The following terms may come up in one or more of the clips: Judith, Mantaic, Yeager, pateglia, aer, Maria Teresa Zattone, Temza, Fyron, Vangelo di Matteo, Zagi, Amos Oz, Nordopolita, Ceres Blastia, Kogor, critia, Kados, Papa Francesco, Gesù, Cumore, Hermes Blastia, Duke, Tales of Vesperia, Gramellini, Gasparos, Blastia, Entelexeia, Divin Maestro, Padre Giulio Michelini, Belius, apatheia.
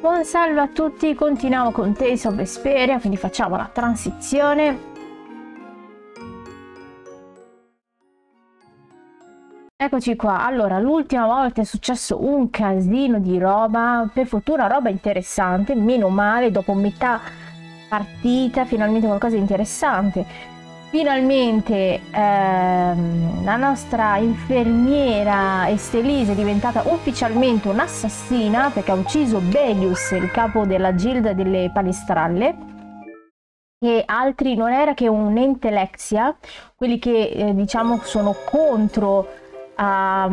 Buon salve a tutti, continuiamo con Tales of Vesperia, quindi facciamo la transizione. Eccoci qua, allora l'ultima volta è successo un casino di roba, per fortuna roba interessante, meno male, dopo metà partita finalmente qualcosa di interessante. Finalmente la nostra infermiera Estellise è diventata ufficialmente un'assassina perché ha ucciso Belius, il capo della gilda delle palestralle, e altri, non era che un Entelexeia, quelli che diciamo sono contro a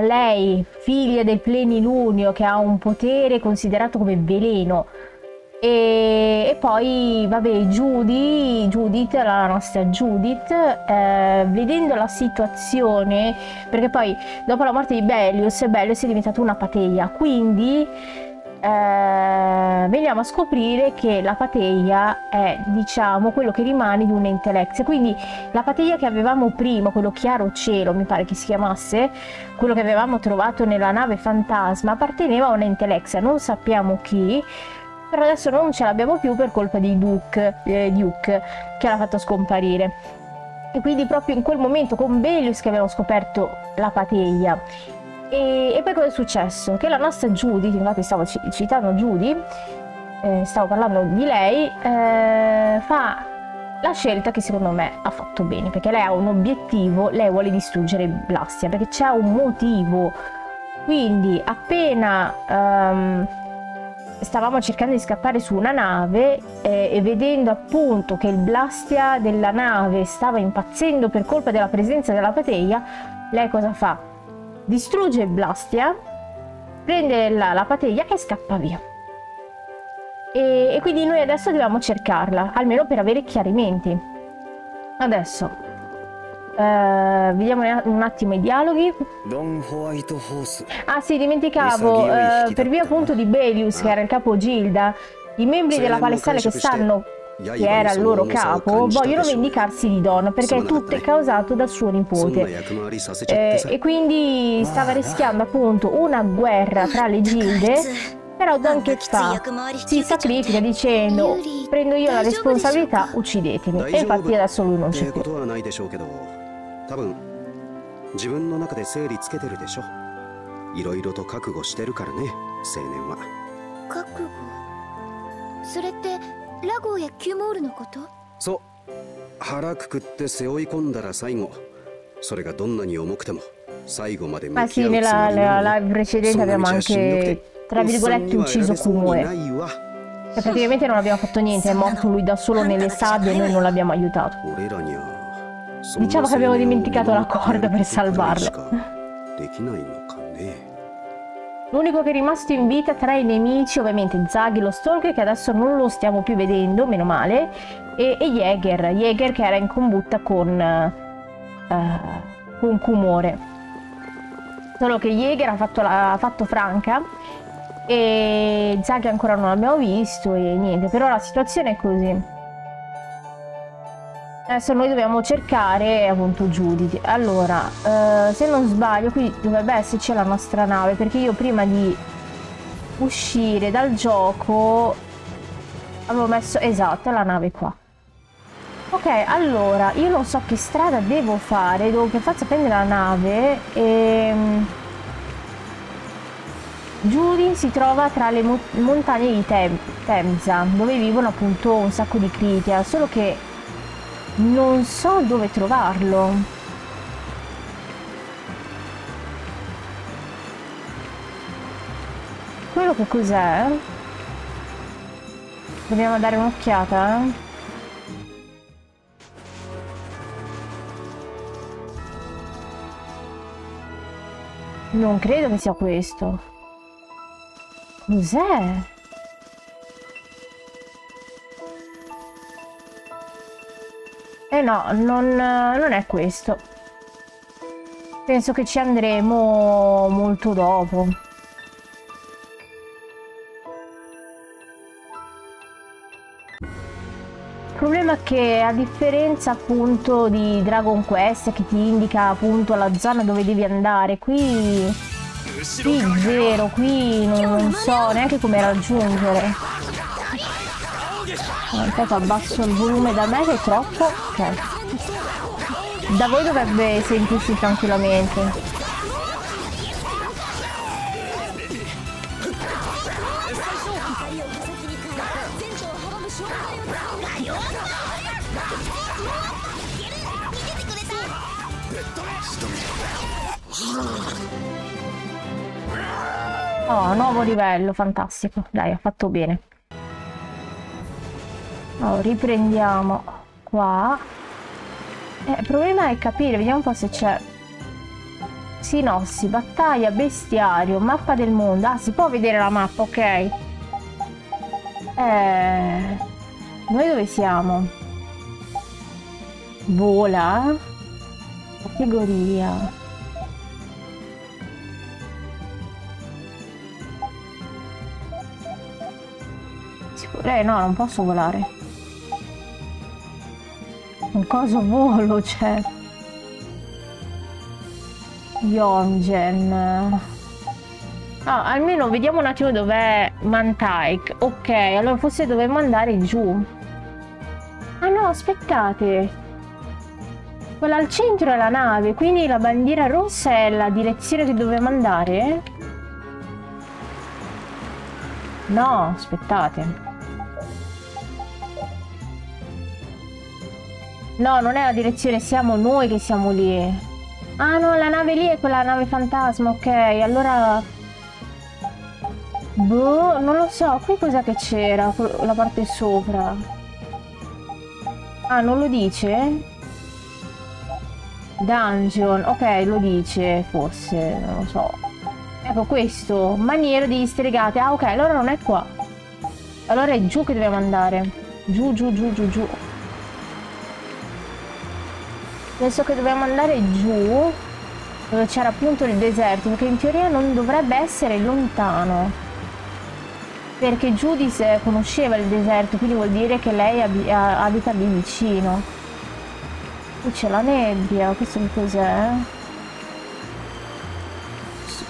lei, figlia del plenilunio che ha un potere considerato come veleno. E poi vabbè, Judith, la nostra Judith, vedendo la situazione, perché poi dopo la morte di Belius è diventata una pateglia, quindi veniamo a scoprire che la pateglia è, diciamo, quello che rimane di un Entelexeia. Quindi la pateglia che avevamo prima, quello chiaro cielo mi pare che si chiamasse, quello che avevamo trovato nella nave fantasma, apparteneva a un Entelexeia, non sappiamo chi. Però adesso non ce l'abbiamo più per colpa di Duke che l'ha fatto scomparire. E quindi proprio in quel momento con Belius che abbiamo scoperto la pateglia. E poi cosa è successo? Che la nostra Judith, infatti stavo citando Judith, stavo parlando di lei, fa la scelta che secondo me ha fatto bene, perché lei ha un obiettivo, lei vuole distruggere Blastia, perché c'è un motivo. Quindi appena... stavamo cercando di scappare su una nave e vedendo appunto che il Blastia della nave stava impazzendo per colpa della presenza della pateglia, lei cosa fa? Distrugge il Blastia, prende la pateglia e scappa via. E quindi noi adesso dobbiamo cercarla, almeno per avere chiarimenti. Adesso vediamo un attimo i dialoghi. Ah sì, dimenticavo, per via appunto di Belius, che era il capo Gilda, i membri della palestrale che sanno chi era il loro capo vogliono vendicarsi di Don, perché tutto è causato dal suo nipote, e quindi stava rischiando appunto una guerra tra le gilde. Però Don che fa? Si sacrifica dicendo: prendo io la responsabilità, uccidetemi. E infatti adesso lui non c'è più. Ma sì, nella live precedente abbiamo anche, tra virgolette, ucciso Cumore. Cioè praticamente non abbiamo fatto niente, è morto lui da solo nelle sabbie e noi non l'abbiamo aiutato. Diciamo che abbiamo dimenticato la corda per salvarlo. L'unico che è rimasto in vita tra i nemici, ovviamente Zagi, lo stalker, che adesso non lo stiamo più vedendo, meno male, e Yeager che era in combutta con Cumore. Solo che Yeager ha fatto franca e Zagi ancora non l'abbiamo visto e niente, però la situazione è così. Adesso noi dobbiamo cercare appunto Judith. Allora, se non sbaglio qui dovrebbe esserci la nostra nave, perché io prima di uscire dal gioco avevo messo, esatto, la nave qua. Ok, allora, io non so che strada devo fare, devo per forza prendere la nave e... Judith si trova tra le montagne di Temza, dove vivono appunto un sacco di critia, solo che non so dove trovarlo. Quello che cos'è? Dobbiamo dare un'occhiata, eh? Non credo che sia questo. Cos'è? Eh no, non è questo. Penso che ci andremo molto dopo. Il problema è che, a differenza appunto di Dragon Quest che ti indica appunto la zona dove devi andare, qui Sì, vero, qui non so neanche come raggiungere. Aspetta, abbasso il volume da me che è troppo. Ok. Da voi dovrebbe sentirsi tranquillamente. Oh, nuovo livello, fantastico. Dai, ha fatto bene. Oh, riprendiamo qua. Il problema è capire, vediamo un po' se c'è. Sinossi, battaglia, bestiario, mappa del mondo. Ah, si può vedere la mappa, ok. Noi dove siamo? Vola. Categoria. No, non posso volare. Un coso volo, c'è. Yongen. Ah, almeno vediamo un attimo dov'è Mantaic. Ok, allora forse dovremmo andare giù. Ah no, aspettate. Quella al centro è la nave, quindi la bandiera rossa è la direzione che dovremmo andare? No, aspettate. No, non è la direzione, siamo noi che siamo lì. Ah no, la nave lì è quella nave fantasma, ok. Allora... boh, non lo so, qui cos'è che c'era? La parte sopra. Ah, non lo dice? Dungeon, ok, lo dice, forse, non lo so. Ecco questo, maniera di stregate. Ah ok, allora non è qua. Allora è giù che dobbiamo andare. Giù, giù, giù, giù, giù. Penso che dobbiamo andare giù, dove c'era appunto il deserto, perché in teoria non dovrebbe essere lontano. Perché Judith conosceva il deserto, quindi vuol dire che lei abita lì vicino. Qui c'è la nebbia, questo che cos'è?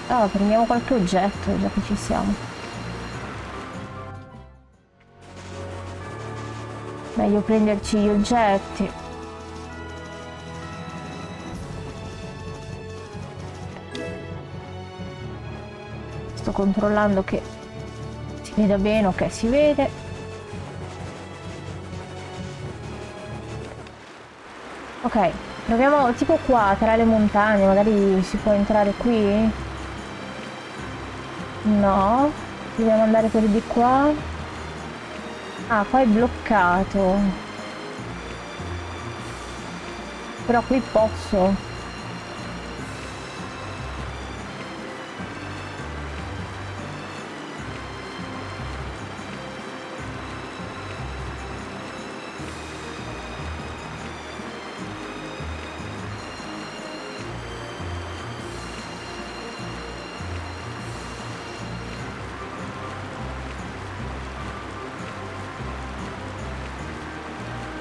Ah, prendiamo qualche oggetto, già che ci siamo. Meglio prenderci gli oggetti. Sto controllando che si veda bene, ok, si vede. Ok, proviamo tipo qua, tra le montagne, magari si può entrare qui? No, dobbiamo andare per di qua. Ah, qua è bloccato. Però qui posso.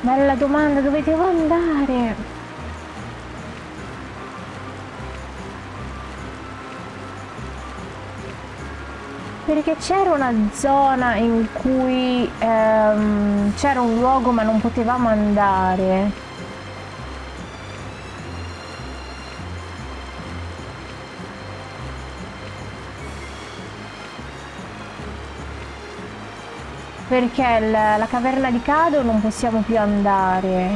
Bella domanda, dove devo andare? Perché c'era una zona in cui c'era un luogo ma non potevamo andare. Perché la caverna di Kados non possiamo più andare.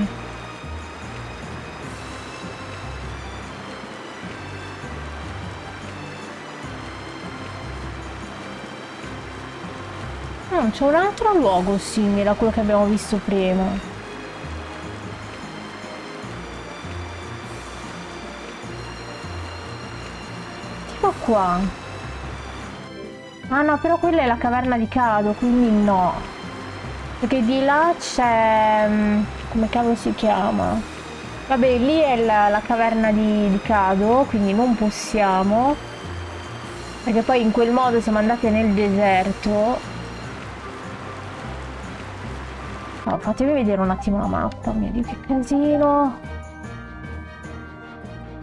No, c'è un altro luogo simile a quello che abbiamo visto prima. Tipo qua. Ah no, però quella è la caverna di Kados, quindi no. Perché di là c'è... come cavolo si chiama? Vabbè, lì è la caverna di Kados, quindi non possiamo. Perché poi in quel modo siamo andati nel deserto. Oh, fatemi vedere un attimo la mappa, mio Dio, che casino.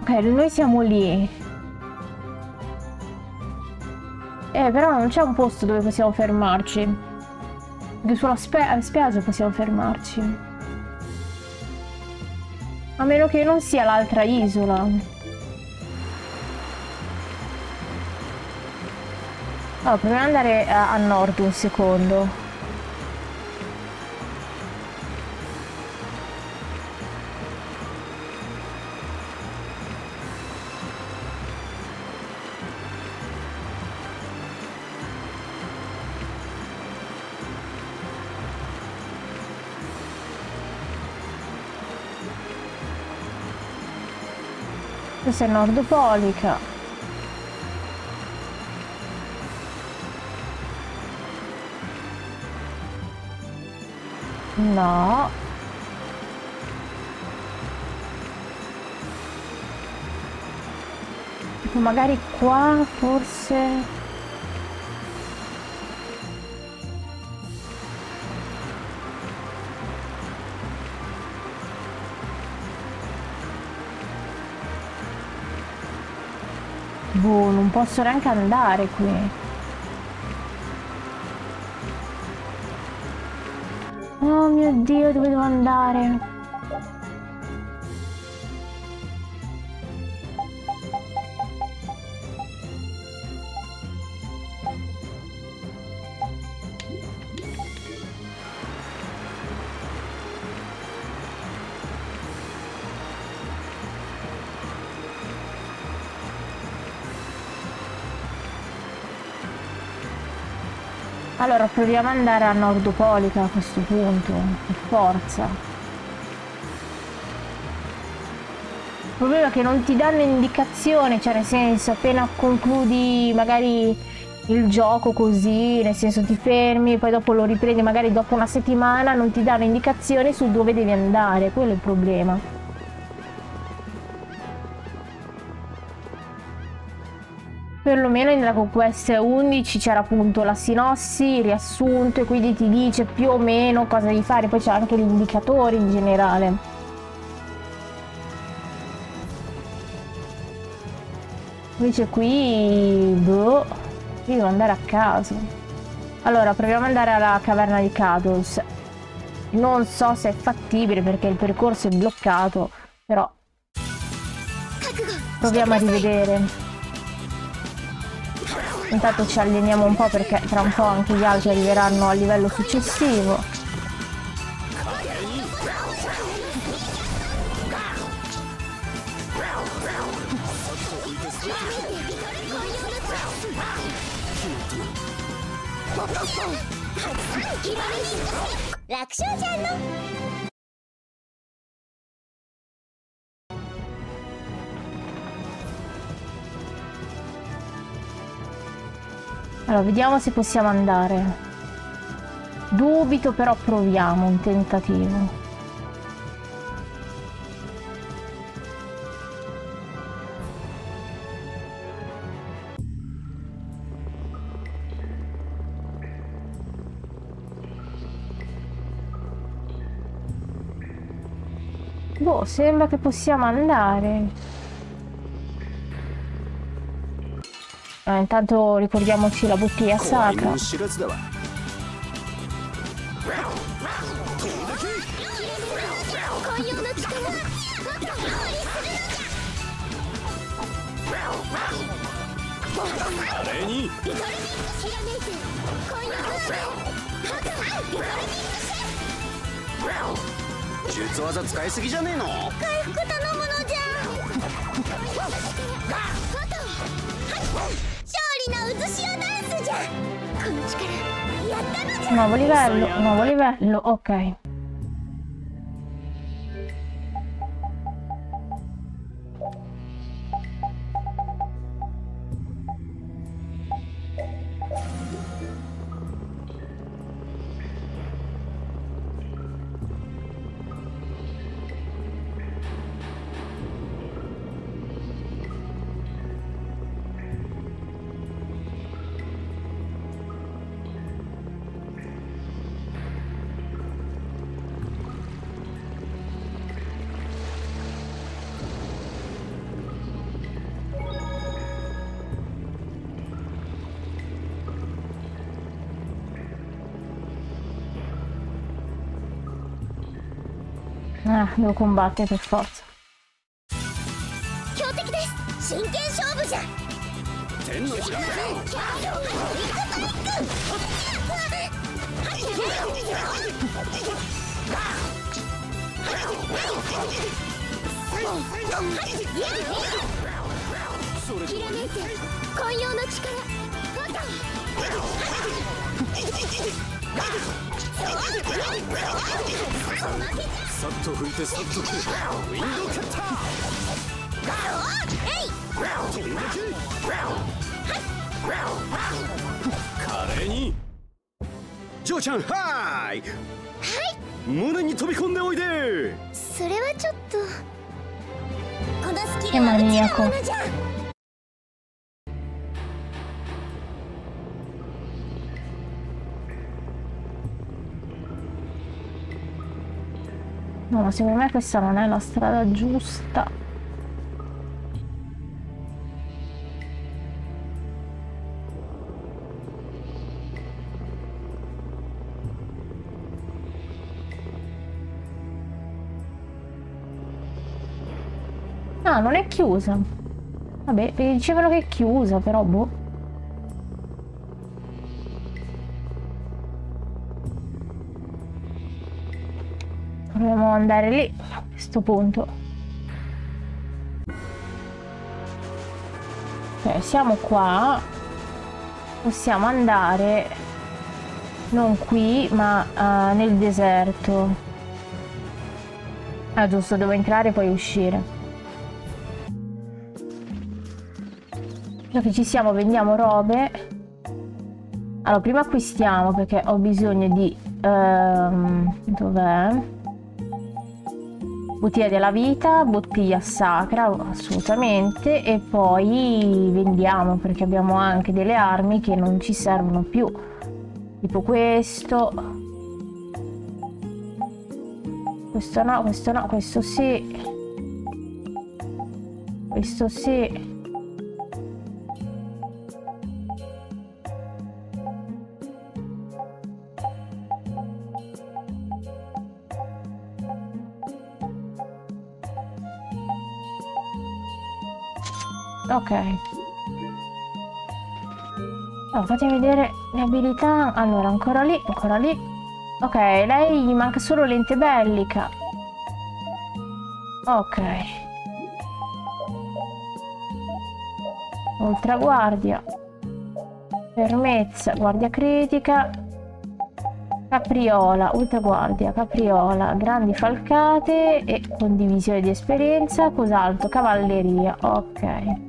Ok, noi siamo lì. Però non c'è un posto dove possiamo fermarci. Anche sulla spiaggia possiamo fermarci. A meno che non sia l'altra isola. Allora, proviamo ad andare a nord un secondo. Questa è Nordopolita. No. Tipo magari qua forse... Boh, non posso neanche andare qui. Oh mio Dio, dove devo andare? Allora proviamo ad andare a Nordopolita a questo punto, per forza. Il problema è che non ti danno indicazioni, cioè nel senso appena concludi magari il gioco così, nel senso ti fermi, poi dopo lo riprendi magari dopo una settimana, non ti danno indicazioni su dove devi andare, quello è il problema. Perlomeno nella Conquest 11 c'era appunto la sinossi, il riassunto, e quindi ti dice più o meno cosa devi fare, poi c'è anche gli indicatori in generale. Invece qui... boh, io devo andare a caso. Allora, proviamo ad andare alla caverna di Kados. Non so se è fattibile perché il percorso è bloccato, però... proviamo a rivedere. Intanto ci alleniamo un po' perché tra un po' anche gli altri arriveranno al livello successivo. Allora, vediamo se possiamo andare. Dubito, però proviamo un tentativo. Boh, sembra che possiamo andare. Intanto ricordiamoci la bottiglia sacra. Nuovo livello, nuovo livello, ok. Ah, devo combattere per forza. Che maniaco. No, ma secondo me questa non è la strada giusta. Ah, non è chiusa. Vabbè, dicevano che è chiusa, però boh. Proviamo ad andare lì a questo punto. Ok, siamo qua. Possiamo andare non qui, ma nel deserto. Ah, giusto, devo entrare e poi uscire. Che ci siamo, vendiamo robe. Allora prima acquistiamo, perché ho bisogno di dov'è? Bottiglia della vita, bottiglia sacra assolutamente, e poi vendiamo, perché abbiamo anche delle armi che non ci servono più, tipo questo no, questo no, questo sì, questo sì. Ok, allora, fatemi vedere le abilità. Allora, ancora lì, ancora lì. Ok, lei gli manca solo l'ente bellica. Ok, ultraguardia, fermezza, guardia critica, capriola, ultraguardia, capriola, grandi falcate e condivisione di esperienza. Cos'altro? Cavalleria. Ok.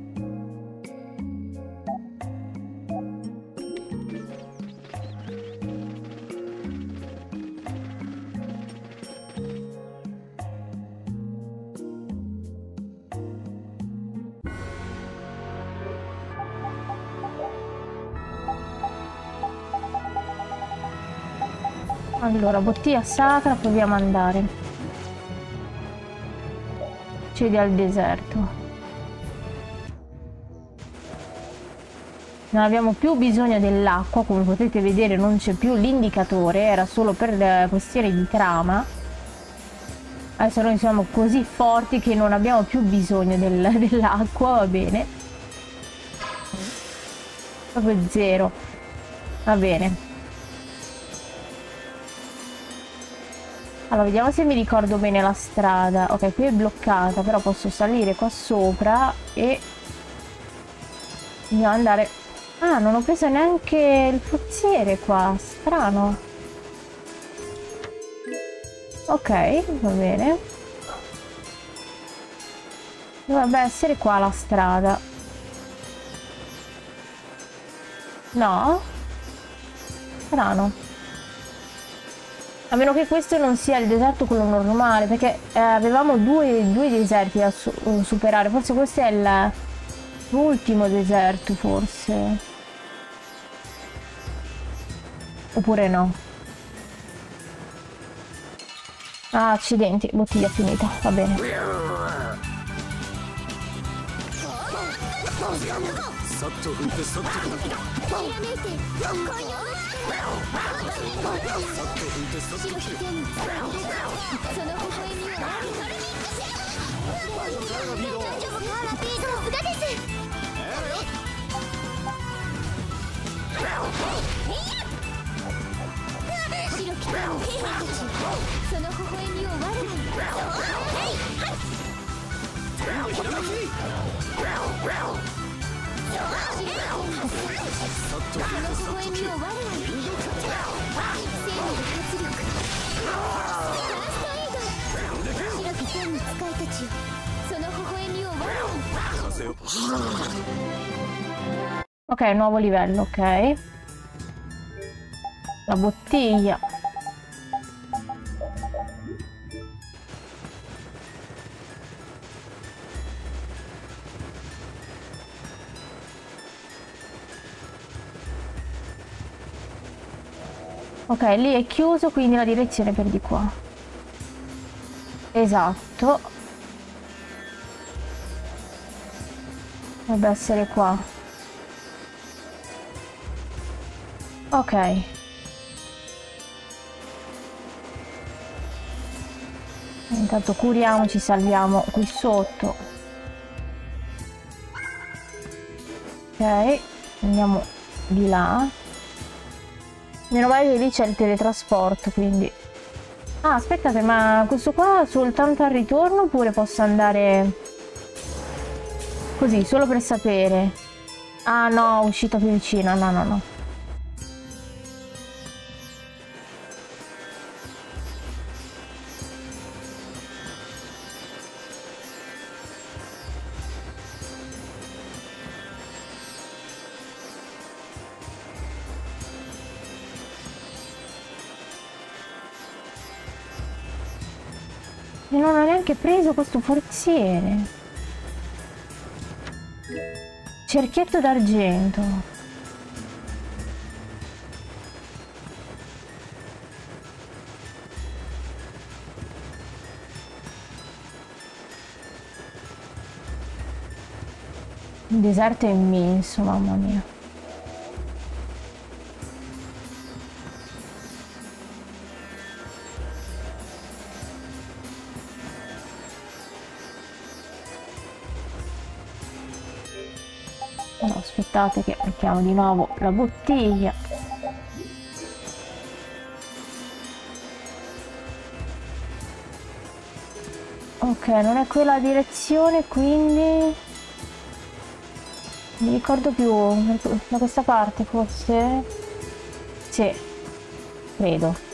Allora, bottiglia sacra, proviamo ad andare. Cedi al deserto. Non abbiamo più bisogno dell'acqua, come potete vedere non c'è più l'indicatore, era solo per questioni di trama. Adesso noi siamo così forti che non abbiamo più bisogno dell'acqua, va bene. Proprio zero. Va bene. Allora, vediamo se mi ricordo bene la strada. Ok, qui è bloccata, però posso salire qua sopra e andiamo ad andare... Ah, non ho preso neanche il forziere qua, strano. Ok, va bene. Dovrebbe essere qua la strada. No? Strano. A meno che questo non sia il deserto quello normale, perché avevamo due deserti da superare. Forse questo è l'ultimo deserto, forse. Oppure no. Ah, accidenti, bottiglia finita, va bene. Ok, nuovo livello, ok. La bottiglia. Ok, lì è chiuso, quindi la direzione è per di qua. Esatto. Dovrebbe essere qua. Ok. Intanto curiamoci, salviamo qui sotto. Ok, andiamo di là. Meno male che lì c'è il teletrasporto, quindi... Ah, aspettate, ma questo qua soltanto al ritorno oppure posso andare... Così, solo per sapere. Ah no, uscita più vicina, no, no, no. Non ho neanche preso questo forziere. Cerchietto d'argento. Il deserto è immenso, mamma mia. Aspettate che mettiamo di nuovo la bottiglia. Ok, non è quella direzione, quindi... Non mi ricordo più, da questa parte forse? Sì, credo.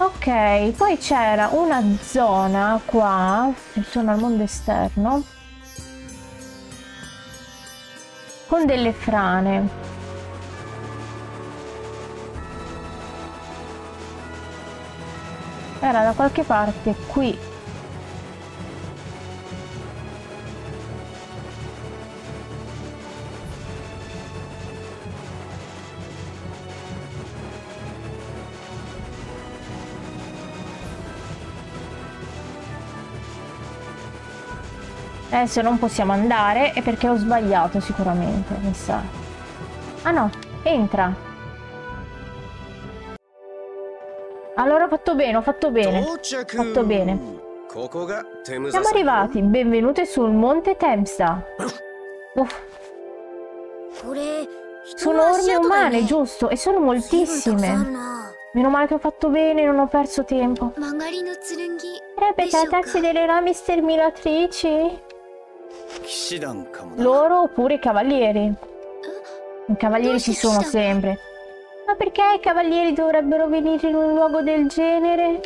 Ok, poi c'era una zona qua, intorno al mondo esterno, con delle frane. Era da qualche parte qui. Adesso non possiamo andare, è perché ho sbagliato sicuramente, mi sa. Ah no, entra. Allora ho fatto bene, ho fatto bene. Ho fatto bene. Siamo arrivati, benvenuti sul Monte Temsta. Uff. Sono orme umane, giusto? E sono moltissime. Meno male che ho fatto bene, non ho perso tempo. Repetatassi delle rami sterminatrici? Loro oppure i cavalieri. I cavalieri ci sono sempre. Ma perché i cavalieri dovrebbero venire in un luogo del genere?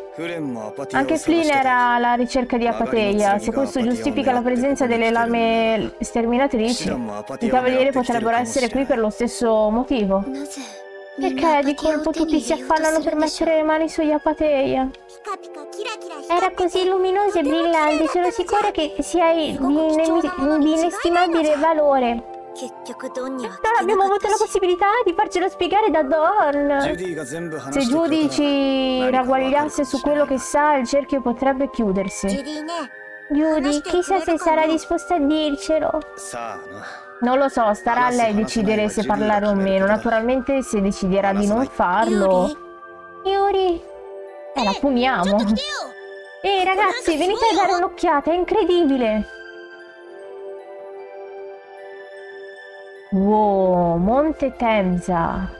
Anche Flynn era alla ricerca di apatheia. Se questo giustifica la presenza delle lame sterminatrici, i cavalieri potrebbero essere qui per lo stesso motivo. Perché di colpo tutti si affannano per mettere le mani sugli apatheia? Era così luminoso e brillante, sono sicura che sia di inestimabile valore. Non abbiamo avuto la possibilità di farcelo spiegare da Don. Se Judy ci ragguagliasse su quello che sa, il cerchio potrebbe chiudersi. Judy, chissà se sarà disposta a dircelo. Non lo so, starà a lei decidere se parlare o meno. Naturalmente se deciderà di non farlo... Yuri... la fumiamo. Ragazzi, venite a dare un'occhiata, è incredibile! Wow, Monte Temsta.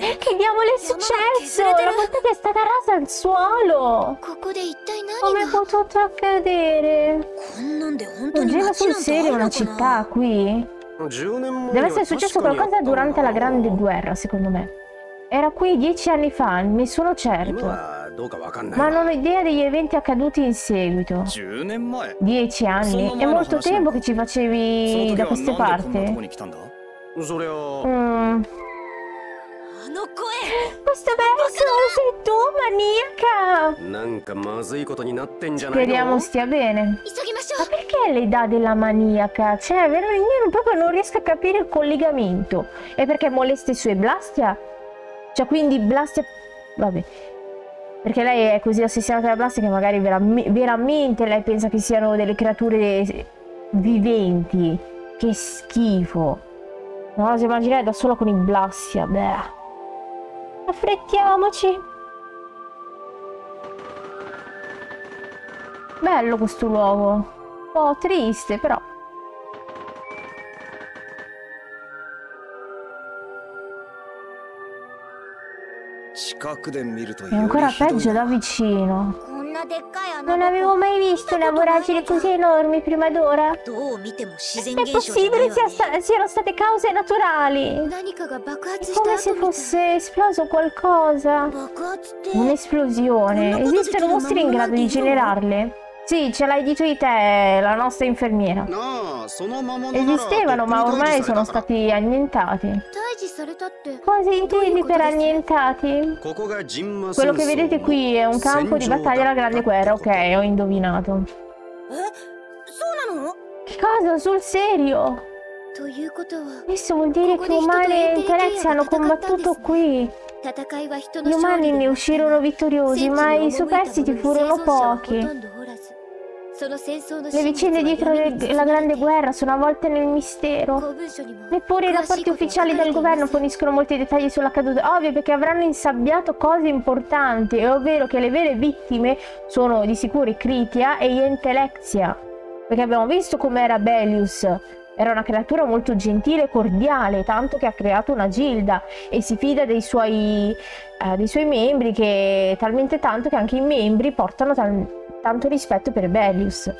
Che diavolo è successo? La montagna è stata rasa al suolo! Come è potuto accadere? Non gelo sul serio una città qui? Deve essere successo qualcosa durante la Grande Guerra, secondo me. Era qui 10 anni fa, ne sono certo. Ma non ho idea degli eventi accaduti in seguito. 10 anni? È molto tempo che ci facevi da queste parti? Questo verso sei tu, maniaca! Speriamo stia bene. Ma perché le dà della maniaca? Cioè, io proprio non riesco a capire il collegamento. È perché molesta i suoi Blastia? Cioè, quindi Blastia... Vabbè. Perché lei è così ossessionata da Blastia che magari veramente lei pensa che siano delle creature viventi. Che schifo. No, si immaginare da sola con i Blastia, beh. Affrettiamoci. Bello questo luogo. Un po' triste però. È ancora peggio da vicino. Non avevo mai visto una voragine così enorme prima d'ora. È possibile siano state cause naturali. È come se fosse esploso qualcosa. Un'esplosione. Esistono mostri in grado di generarle? Sì, ce l'hai dito di te, la nostra infermiera. Esistevano, ma ormai sono stati annientati. Cosa intendi per annientati? Quello che vedete qui è un campo di battaglia alla Grande Guerra. Ok, ho indovinato. Che cosa? Sul serio? Questo vuol dire che umani e Entelexeia hanno combattuto qui. Gli umani ne uscirono vittoriosi, ma i superstiti furono pochi. Le vicende dietro la Grande Guerra sono avvolte nel mistero. Neppure i rapporti ufficiali del governo forniscono molti dettagli sulla caduta. Ovvio, perché avranno insabbiato cose importanti, ovvero che le vere vittime sono di sicuro i Critia e gli Entelexeia. Perché abbiamo visto com'era Belius. Era una creatura molto gentile e cordiale, tanto che ha creato una gilda e si fida dei suoi membri, che talmente tanto che anche i membri portano tanto rispetto per Belius.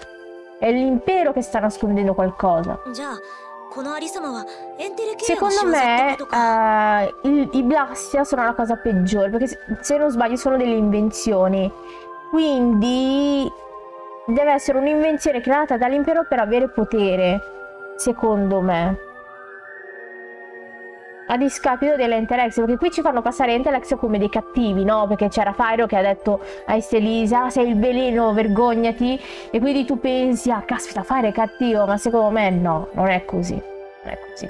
È l'impero che sta nascondendo qualcosa. Secondo me i Blastia sono la cosa peggiore, perché se non sbaglio sono delle invenzioni. Quindi deve essere un'invenzione creata dall'impero per avere potere, secondo me, a discapito dell'Entelexeia, perché qui ci fanno passare Entelexeia come dei cattivi, no? Perché c'era Fyron che ha detto a Estellise: ah, sei il veleno, vergognati. E quindi tu pensi: ah, caspita, Fyron è cattivo. Ma secondo me no, non è così. Non è così.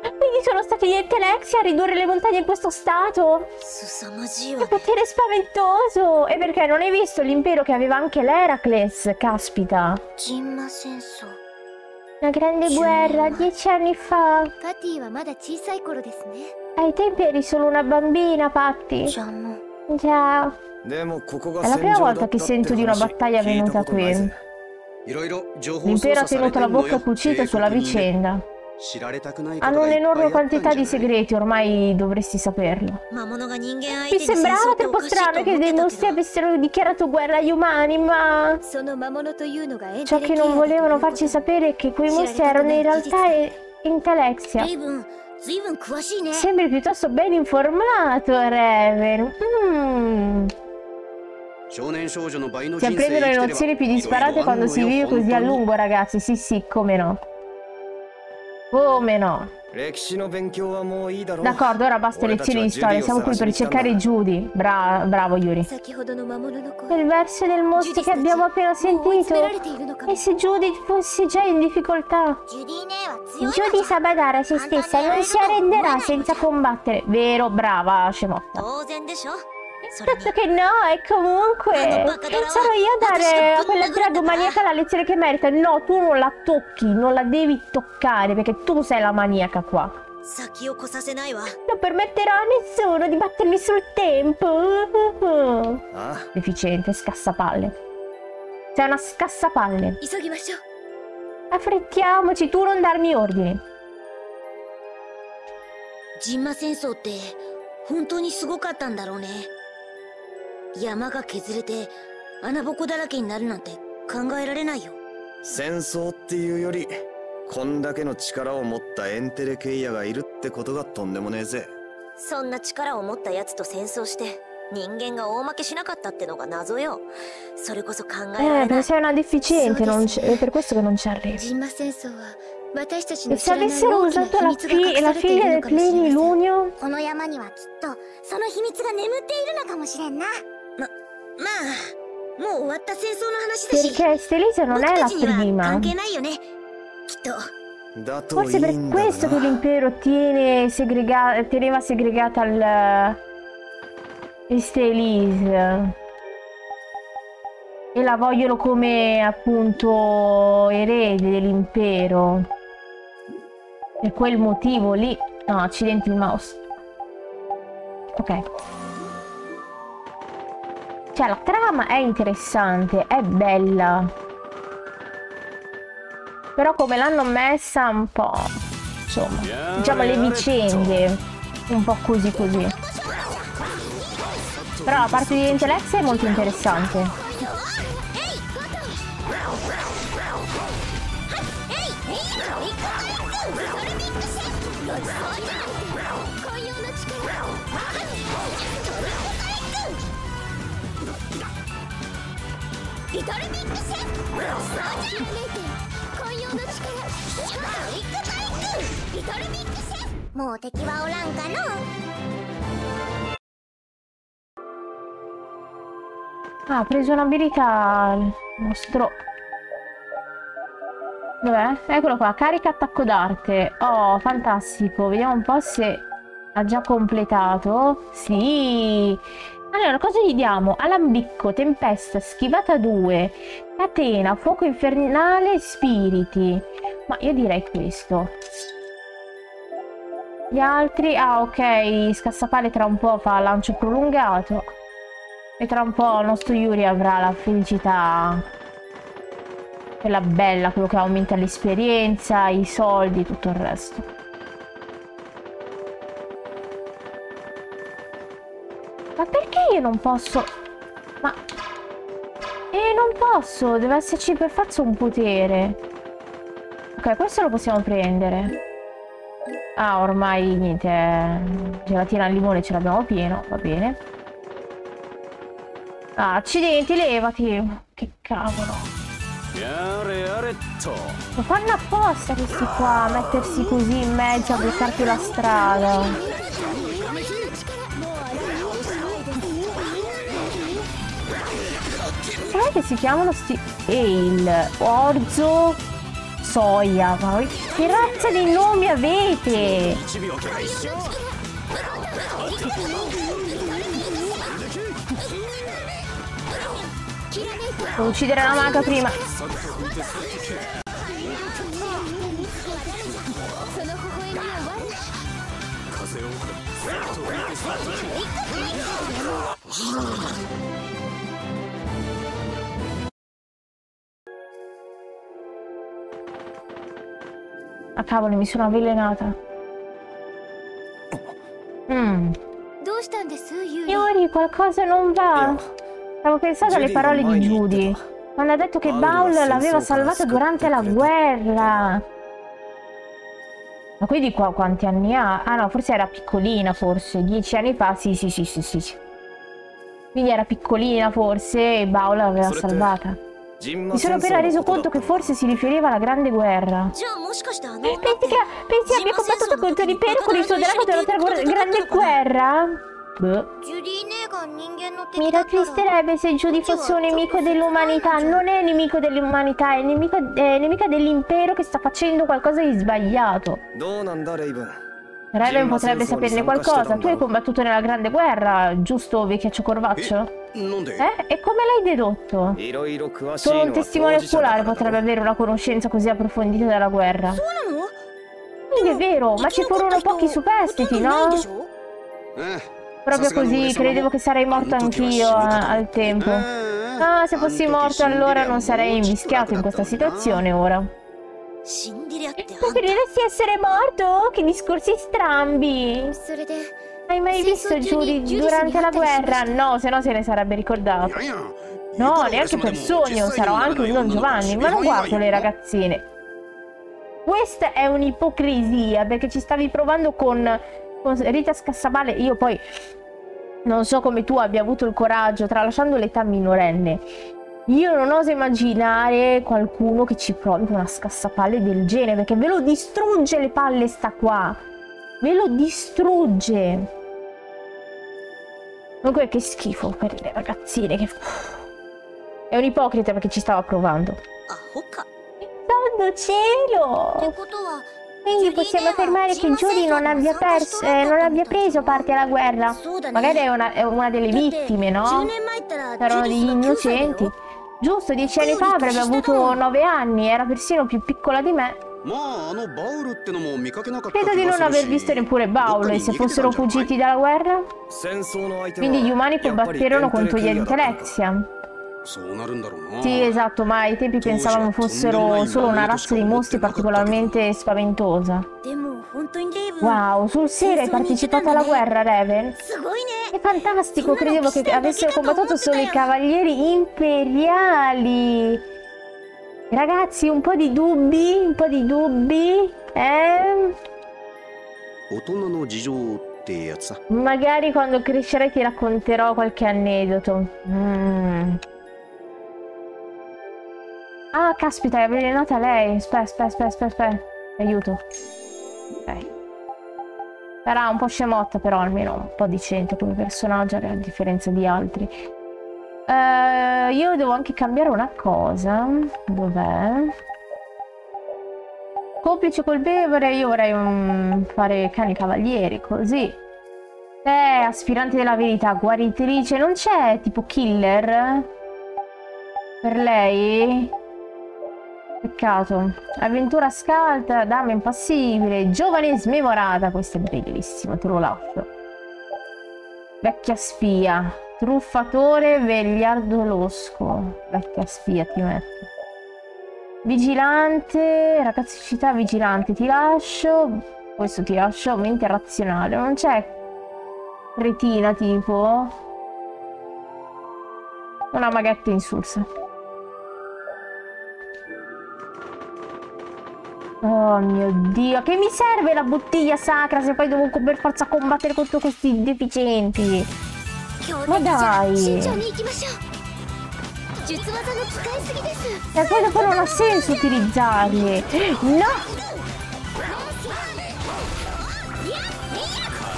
Quindi sono stati gli Entelexeia a ridurre le montagne in questo stato? Che potere spaventoso! E perché non hai visto l'impero che aveva anche l'Heracles? Caspita. La Grande Guerra, 10 anni fa. Ai tempi eri solo una bambina, Patty. Già. È la prima volta che sento di una battaglia avvenuta qui. L'impero ha tenuto la bocca cucita sulla vicenda. Hanno un'enorme quantità di segreti, ormai dovresti saperlo. Mi sembrava troppo strano che dei mostri avessero dichiarato guerra agli umani, ma... ciò che non volevano farci sapere è che quei mostri erano in realtà Entelexeia. Sembri piuttosto ben informato, Reven. Si apprendono le nozioni più disparate quando si vive così a lungo, ragazzi. Sì, come no. Come no? D'accordo, ora basta lezioni di storia. Siamo qui per cercare Judy. Bravo Yuri. Nel verso del mostro che abbiamo appena sentito. E se Judy fosse già in difficoltà? Judy sa badare a se stessa e non si arrenderà senza combattere. Vero, brava scemotta. Certo che no, e comunque sarò io a dare a quella dragomaniaca la lezione che merita. No, tu non la tocchi, non la devi toccare, perché tu sei la maniaca qua. Non permetterò a nessuno di battermi sul tempo. Deficiente, scassapalle. Sei una scassapalle. Affrettiamoci, tu non darmi ordini. Jinma Sensou te... Sei una deficiente, è per questo che non ci arrivi. E se avessero usato la figlia del plenilunio? Perché Estellise non è la prima. Forse per questo che l'impero teneva segregata Estellise. E la vogliono come appunto erede dell'impero. Per quel motivo lì... No, accidenti il mouse. Ok. Cioè la trama è interessante, è bella. Però come l'hanno messa un po'... Insomma, diciamo le vicende. Un po' così. Però la parte di Entelexeia è molto interessante. Ha preso un'abilità il nostro... Dov'è? Eccolo qua, carica attacco d'arte. Oh, fantastico. Vediamo un po' se ha già completato. Sì. Allora, cosa gli diamo? Alambicco, tempesta, schivata 2, catena, fuoco infernale, spiriti. Ma io direi questo. Gli altri... Ah, ok. Scassapale tra un po' fa lancio prolungato. E tra un po' il nostro Yuri avrà la felicità. Quella bella, quello che aumenta l'esperienza, i soldi, tutto il resto. Ma perché io non posso? Ma... E non posso, deve esserci per forza un potere. Ok, questo lo possiamo prendere. Ah, ormai niente, gelatina al limone ce l'abbiamo pieno, va bene. Ah, accidenti, levati! Che cavolo! Lo fanno apposta questi qua, a mettersi così in mezzo, a bloccarti la strada. Sai che si chiamano sti... Ale, orzo, soia, ma che razza di nomi avete? Devo uccidere la maga prima. Ah cavolo, mi sono avvelenata. Yuri, qualcosa non va. Stavo pensando alle parole di Judy, quando ha detto che Baul l'aveva salvato durante la guerra. Ma quindi qua quanti anni ha? Ah no, forse era piccolina, forse. 10 anni fa, sì. Quindi era piccolina, forse, e Baul l'aveva salvata. Mi sono appena reso conto che forse si riferiva alla Grande Guerra. Pensi abbia combattuto contro l'impero con il suo drago durante la Grande Guerra? Mi rattristerebbe se Judy fosse un nemico dell'umanità. Non è nemico dell'umanità, è nemica dell'impero che sta facendo qualcosa di sbagliato. Raven potrebbe saperne qualcosa. Tu hai combattuto nella Grande Guerra, giusto, vecchiaccio corvaccio? E come l'hai dedotto? Solo un testimone oculare potrebbe avere una conoscenza così approfondita della guerra. Quindi è vero, ma ci furono pochi superstiti, no? Proprio così, credevo che sarei morto anch'io al tempo. Ah, se fossi morto allora non sarei invischiato in questa situazione ora. Tu credessi essere morto? Che discorsi strambi! Hai mai visto Judy durante la guerra? No, se no se ne sarebbe ricordato. No, neanche per sogno, sarò anche un Don Giovanni, ma non guardo le ragazzine. Questa è un'ipocrisia, perché ci stavi provando con Rita Scassabale. Io poi non so come tu abbia avuto il coraggio, tralasciando l'età minorenne. Io non oso immaginare qualcuno che ci provi con una scassapalle del genere, perché ve lo distrugge le palle sta qua. Ve lo distrugge. Comunque che schifo per le ragazzine. Che... È un ipocrita perché ci stava provando. Santo cielo! Quindi possiamo affermare che Judy non abbia preso parte alla guerra. Magari è una delle vittime, no? Erano degli innocenti. Giusto, 10 anni fa avrebbe avuto 9 anni, era persino più piccola di me. Credo di non aver visto neppure Baul, e se fossero fuggiti dalla guerra? Quindi gli umani combatterono contro gli Entelexeia. Sì, esatto, ma ai tempi pensavamo fossero solo una razza di mostri particolarmente spaventosa. Wow, sul serio hai partecipato alla guerra, Raven? È fantastico, credevo che avessero combattuto solo i cavalieri imperiali. Ragazzi, un po' di dubbi, Magari quando crescerai ti racconterò qualche aneddoto. Ah, caspita, è avvelenata lei. Aspetta. Aiuto. Ok. Sarà un po' scemotta, però almeno un po' decente come personaggio, a differenza di altri. Io devo anche cambiare una cosa. Dov'è? Complice colpevole, io vorrei fare cani cavalieri, così. Aspirante della verità, guaritrice. Non c'è tipo killer per lei? Peccato. Avventura scalta, dama impassibile, giovane smemorata. Questo è bellissimo, te lo lascio. Vecchia spia, truffatore, vegliardo losco. Vecchia spia ti metto. Vigilante, ragazzicità vigilante, ti lascio. Questo ti lascio, mente razionale. Non c'è cretina tipo. Una maghetta insulsa. Oh mio Dio, che mi serve la bottiglia sacra se poi devo per forza combattere contro questi deficienti? Ma dai! E poi dopo non ha senso utilizzarli! No!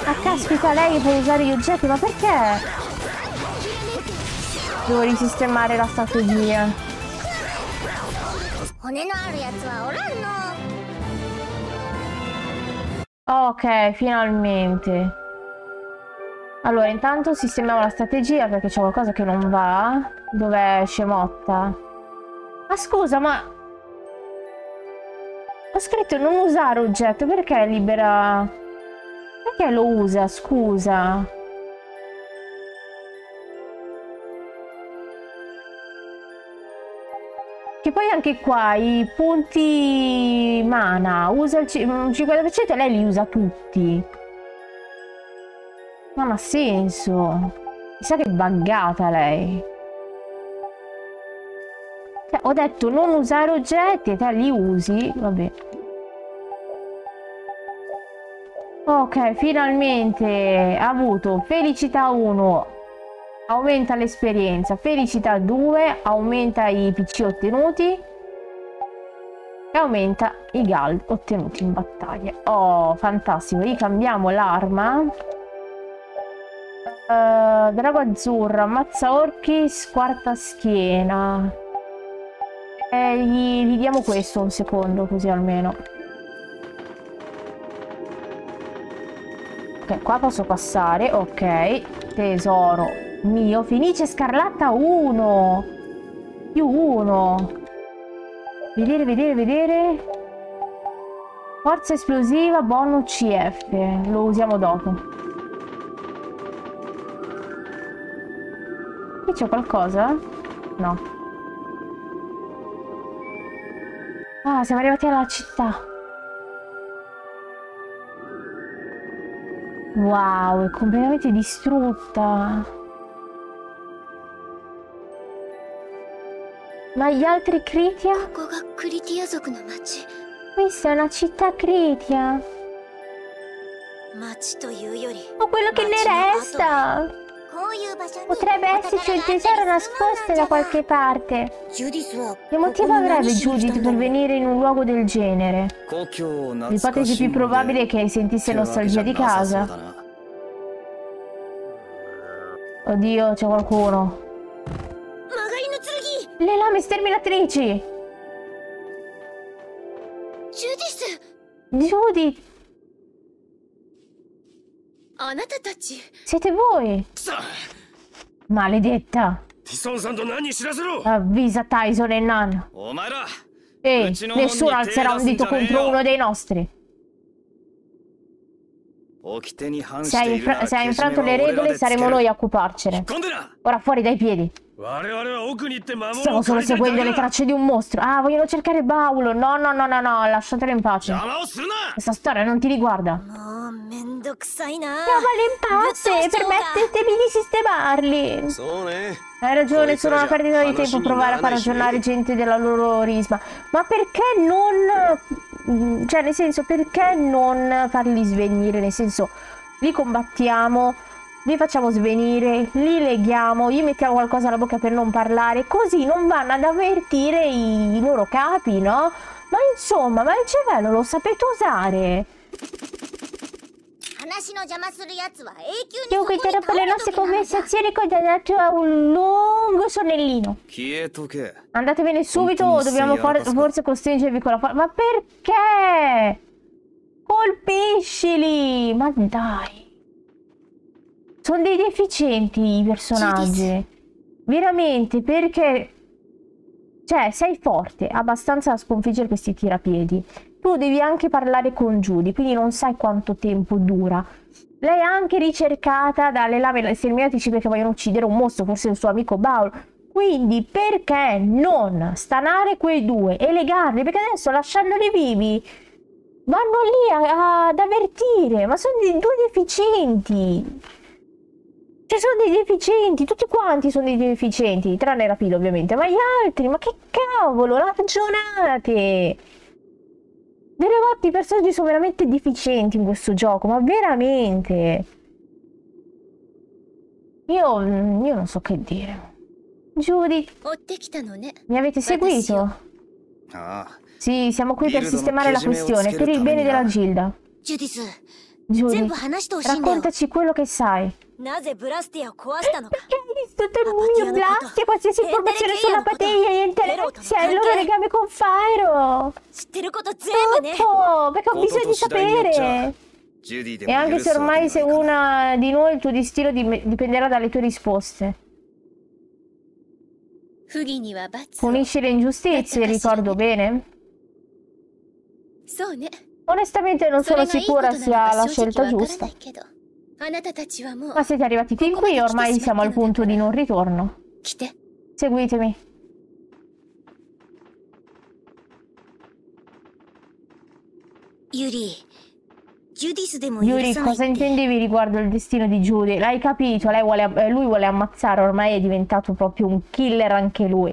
Ah caspita, lei può usare gli oggetti, ma perché? Devo risistemare la strategia. Ok, finalmente. Allora, intanto sistemiamo la strategia perché c'è qualcosa che non va. Dov'è scemotta? Ma scusa, ma... Ho scritto non usare oggetto, perché libera... Perché lo usa, scusa? Che poi anche qua i punti mana usa il 50% e lei li usa tutti. Non ha senso. Mi sa che è buggata lei. Cioè, ho detto non usare oggetti e te li usi. Vabbè. Ok, finalmente ha avuto felicità 1. aumenta l'esperienza, felicità 2, aumenta i pc ottenuti e aumenta i gold ottenuti in battaglia. Oh, fantastico. Ricambiamo l'arma. Drago azzurro, ammazza orchi, squarta schiena. Gli diamo questo un secondo, così almeno. Ok, qua posso passare. Ok, tesoro mio. Fenice scarlatta 1 più 1. Vedere, vedere, vedere. Forza esplosiva, bonus CF. Lo usiamo dopo. Qui c'è qualcosa? No. Ah, siamo arrivati alla città. Wow, è completamente distrutta. Ma gli altri critia? Questa è una città critia. O quello che ne resta! Potrebbe esserci un tesoro nascosto da qualche parte. Che motivo avrebbe Judith per venire in un luogo del genere? L'ipotesi più probabile è che sentisse nostalgia di casa. Oddio, c'è qualcuno. Le lame sterminatrici! Judith! Judith! Siete voi! Maledetta! Avvisa Tyson e Nan! Ehi, nessuno alzerà un dito contro uno dei nostri! Se hai infranto le regole, saremo noi a occuparcene. Ora fuori dai piedi. Stiamo solo seguendo le tracce di un mostro. Ah, vogliono cercare Baul. No, no, no, no, no, lasciatelo in pace. Questa storia non ti riguarda. No, ma le impazze, permettetemi di sistemarli. Hai ragione, sono una perdita di tempo provare a far ragionare gente della loro risma. Ma perché non... Cioè, nel senso, perché non farli svenire? Nel senso, li combattiamo, li facciamo svenire, li leghiamo, gli mettiamo qualcosa alla bocca per non parlare, così non vanno ad avvertire i loro capi, no? Ma insomma, ma il cervello lo sapete usare! Chiunque interrompa le nostre conversazioni è condannato a un lungo sonnellino. Andatevene subito o dobbiamo forse costringervi con la forza. Ma perché? Colpiscili! Ma dai! Sono dei deficienti i personaggi. Veramente, perché... Cioè, sei forte, abbastanza a sconfiggere questi tirapiedi. Tu devi anche parlare con Judy, quindi non sai quanto tempo dura. Lei è anche ricercata dalle lame sterminatrici perché vogliono uccidere un mostro, forse il suo amico Baul. Quindi perché non stanare quei due e legarli? Perché adesso lasciandoli vivi vanno lì ad avvertire. Ma sono dei due deficienti. Cioè sono dei deficienti, tutti quanti sono dei deficienti, tranne Rapido ovviamente. Ma gli altri, ma che cavolo, ragionate! Delle volte i personaggi sono veramente deficienti in questo gioco, ma veramente! Io non so che dire. Judith, mi avete seguito? Sì, siamo qui per sistemare la questione, per il bene della Gilda. Judith, raccontaci quello che sai. Perché hai distrutto il mio Blastia, qualsiasi informazione sulla pateglia e Entelexeia e il loro legame con Fyron? Tutto, perché ho bisogno di sapere. E anche se ormai sei una di noi, il tuo destino dipenderà dalle tue risposte. Punisci le ingiustizie, ricordo bene? Onestamente non sono sicura sia la scelta giusta. Ma siete arrivati fin qui, ormai siamo al punto di non ritorno. Seguitemi. Yuri, cosa intendevi riguardo il destino di Judy? L'hai capito, lui vuole ammazzare, ormai è diventato proprio un killer anche lui.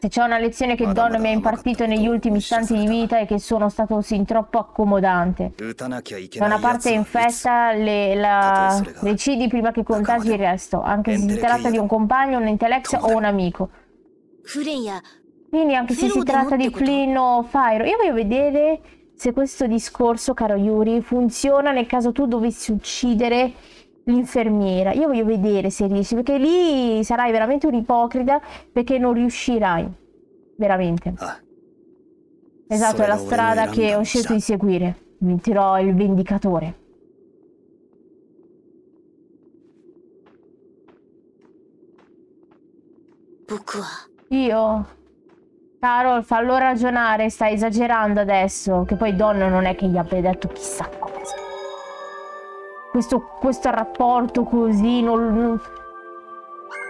Se c'è una lezione che Don mi ha impartito negli ultimi istanti di vita è che sono stato sin troppo accomodante. Da una parte infetta decidi prima che contagi il resto, anche se si tratta di un compagno, un Entelexeia o un amico. Quindi anche se si tratta di Flynn o Fyron, io voglio vedere se questo discorso, caro Yuri, funziona nel caso tu dovessi uccidere l'infermiera. Io voglio vedere se riesci, perché lì sarai veramente un ipocrita, perché non riuscirai veramente. Esatto, è la strada che ho scelto di seguire. Diventerò il vendicatore. Io? Caro, fallo ragionare, stai esagerando adesso. Che poi Don non è che gli abbia detto chissà cosa. Questo rapporto così non...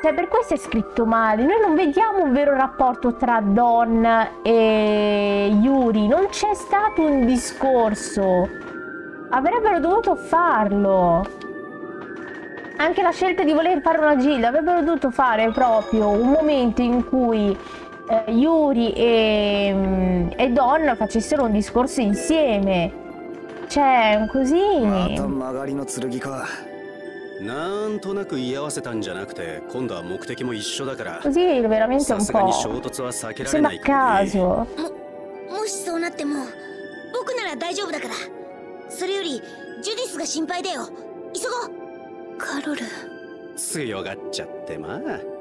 Cioè, per questo è scritto male. Noi non vediamo un vero rapporto tra Don e Yuri. Non c'è stato un discorso. Avrebbero dovuto farlo. Anche la scelta di voler fare una gilda, avrebbero dovuto fare proprio un momento in cui Yuri e Don facessero un discorso insieme. Cioè, un così. Così veramente un po'. Sembra a caso.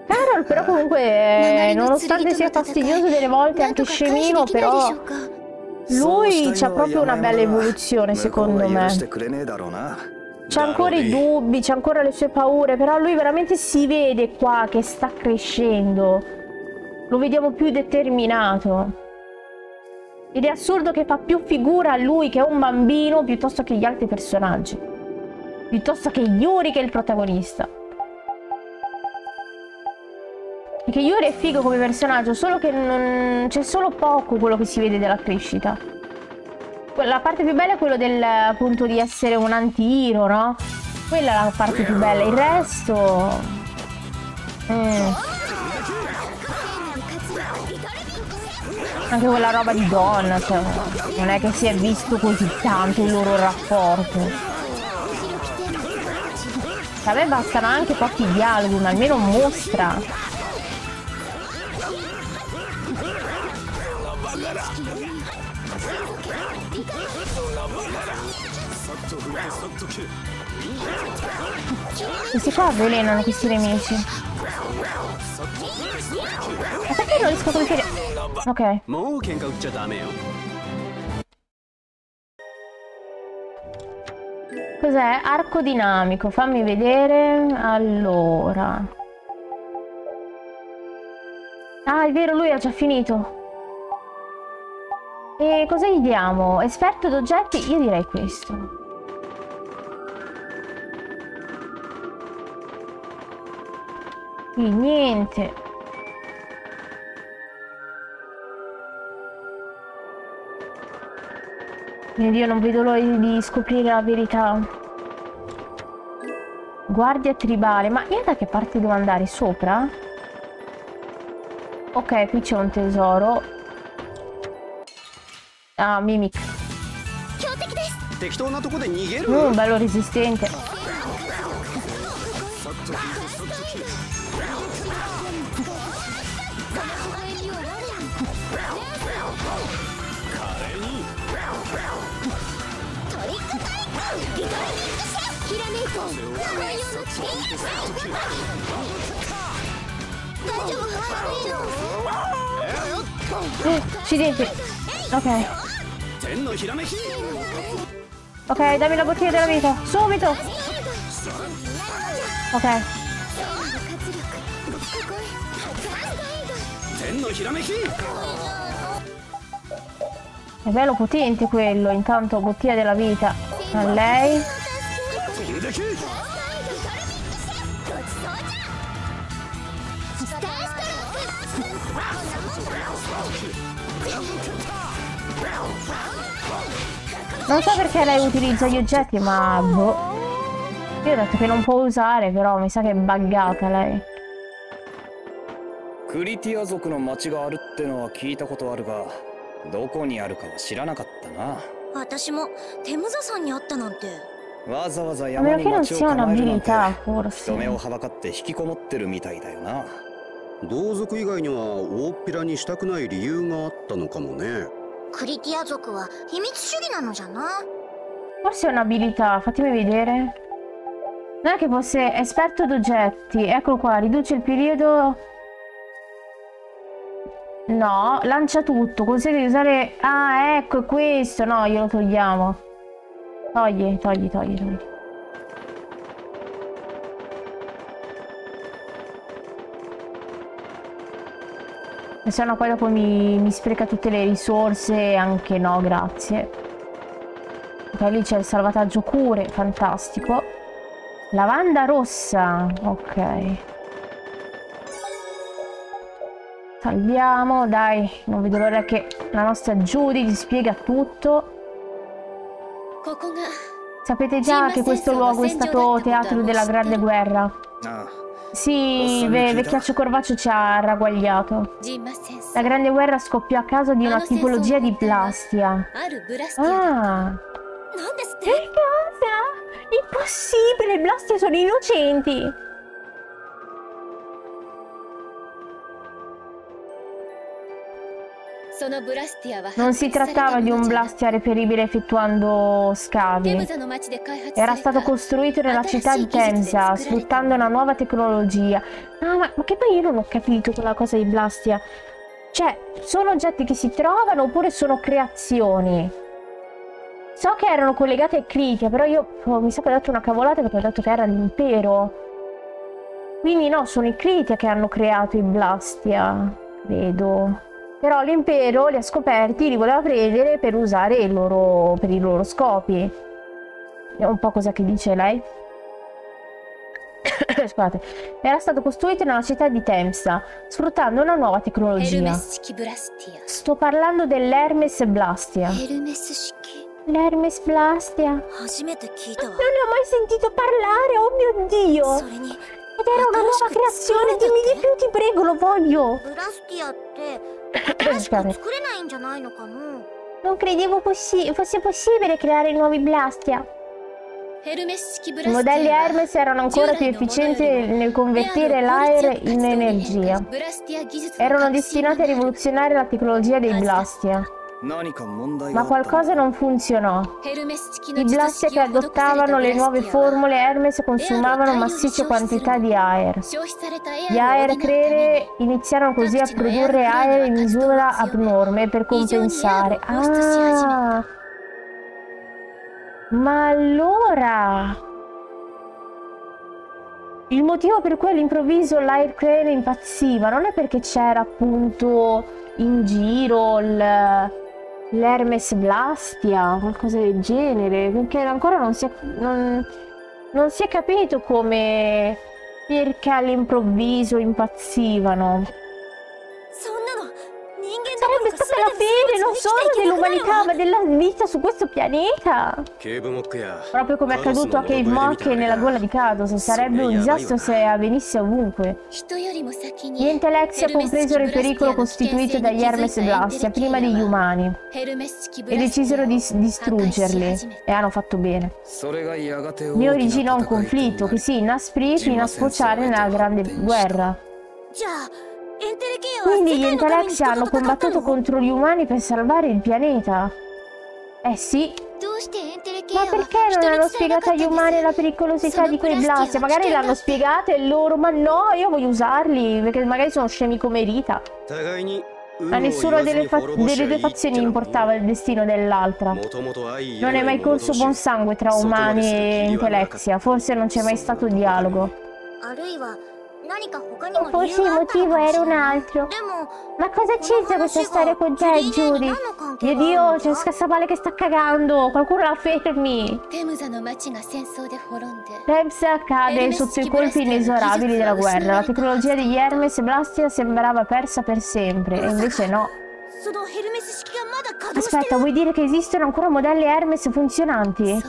Carol, però comunque, nonostante sia fastidioso delle volte, anche scemino, però lui c'ha proprio una bella evoluzione, secondo me. C'ha ancora i dubbi, c'ha ancora le sue paure, però lui veramente si vede qua che sta crescendo. Lo vediamo più determinato. Ed è assurdo che fa più figura a lui, che è un bambino, piuttosto che gli altri personaggi. Piuttosto che Yuri, che è il protagonista. Perché Yuri è figo come personaggio, solo che non... c'è solo poco quello che si vede della crescita. La parte più bella è quello del, appunto, di essere un anti-hero, no? Quella è la parte più bella, il resto... Anche quella roba di donna, cioè, non è che si è visto così tanto il loro rapporto. A me bastano anche pochi dialoghi, ma almeno mostra. Questi qua avvelenano, questi nemici. Ma perché non riesco a colpire? Ok. Cos'è? Arco dinamico, fammi vedere. Allora. Ah, è vero, lui ha già finito. E cosa gli diamo? Esperto d'oggetti? Io direi questo. Qui niente. Mio Dio, non vedo l'ora di scoprire la verità. Guardia tribale. Ma io da che parte devo andare? Sopra? Ok, qui c'è un tesoro. Ah, Mimic. Bello resistente. Accidenti. Ok. Ok, dammi la bottiglia della vita, subito! Ok. È bello potente quello, intanto bottiglia della vita a lei. Non so perché lei utilizza gli oggetti, ma boh. Io ho detto che non può usare, però mi sa che è buggata lei. クリティア族の町があるってのは聞いたことあるが、どこにあるかは知らなかったな。私もテムザさんに会ったなんて。わざわざ山に町を構えるなんて、人目をはばかって引きこもってるみたいだよな。同族以外には大っぴらにしたくない理由があったのかもね。クリティア族は秘密主義なのじゃな。Forse è un'abilità, fatemi vedere. Non è che fosse esperto d'oggetti, eccolo qua, riduce il periodo. No, lancia tutto, consente di usare. Ah, ecco questo, no, glielo togliamo. Togli, togli, togli, togli. E se no poi dopo mi spreca tutte le risorse, anche no, grazie. Ok, lì c'è il salvataggio cure, fantastico. Lavanda rossa, ok. Salviamo, dai, non vedo l'ora che la nostra Judy ci spiega tutto. Sapete già che questo luogo è stato teatro della Grande Guerra? Sì, vecchiaccio Corvaccio ci ha ragguagliato. La Grande Guerra scoppiò a causa di una tipologia di Blastia. Ah... Che cosa? Impossibile! I Blastia sono innocenti! Non si trattava di un Blastia reperibile effettuando scavi. Era stato costruito nella città di Temza, sfruttando una nuova tecnologia. Ah, ma che poi io non ho capito quella cosa di Blastia. Cioè, sono oggetti che si trovano oppure sono creazioni? So che erano collegate ai critia, però io mi sa che ho detto una cavolata perché ho detto che era l'impero. Quindi no, sono i critia che hanno creato i Blastia, credo. Però l'impero li ha scoperti, li voleva prendere per usare per i loro scopi. Vediamo un po' cosa che dice lei. Scusate. Era stato costruito nella città di Temsta, sfruttando una nuova tecnologia. Sto parlando dell'Hermes Blastia. L'Hermes Blastia? Non ne ho mai sentito parlare, oh mio Dio! Ed era una nuova creazione, dimmi di più, ti prego, lo voglio! Non credevo fosse possibile creare nuovi Blastia. I modelli Hermes erano ancora più efficienti nel convertire l'aer in energia. Erano destinati a rivoluzionare la tecnologia dei Blastia. Ma qualcosa non funzionò. I Blastia che adottavano le nuove formule Hermes consumavano massicce quantità di aer. Gli aercree iniziarono così a produrre aer in misura abnorme per compensare. Ah! Ma allora... Il motivo per cui all'improvviso l'aercree impazziva non è perché c'era appunto in giro l'Hermes Blastia, qualcosa del genere, perché ancora non si è capito come, perché all'improvviso impazzivano. Sarebbe stata la fede non solo dell'umanità ma della vita su questo pianeta. Proprio come è accaduto a Cave Mock nella gola di Kados, sarebbe un disastro se avvenisse ovunque. Gli Entelexeia compresero il pericolo costituito dagli Hermes Blastia prima degli umani e decisero di distruggerli, e hanno fatto bene. Ne originò un conflitto che si inasprì fino a sfociare nella Grande Guerra. Quindi gli Entelexeia hanno combattuto contro gli umani per salvare il pianeta. Eh sì. Ma perché non hanno spiegato agli umani la pericolosità di quei Blastia? Magari l'hanno spiegato e loro, ma no, io voglio usarli, perché magari sono scemi come Rita. A nessuna delle due fazioni importava il destino dell'altra. Non è mai corso buon sangue tra umani e Entelexeia, forse non c'è mai stato dialogo. O forse il motivo era un altro. Ma cosa c'entra questa storia con te, Judy? Mio Dio, c'è un scassapale che sta cagando. Qualcuno la fermi. Temza cade sotto i colpi inesorabili della guerra. La tecnologia degli Hermes Blastia sembrava persa per sempre, e invece no. Aspetta, vuoi dire che esistono ancora modelli Hermes funzionanti?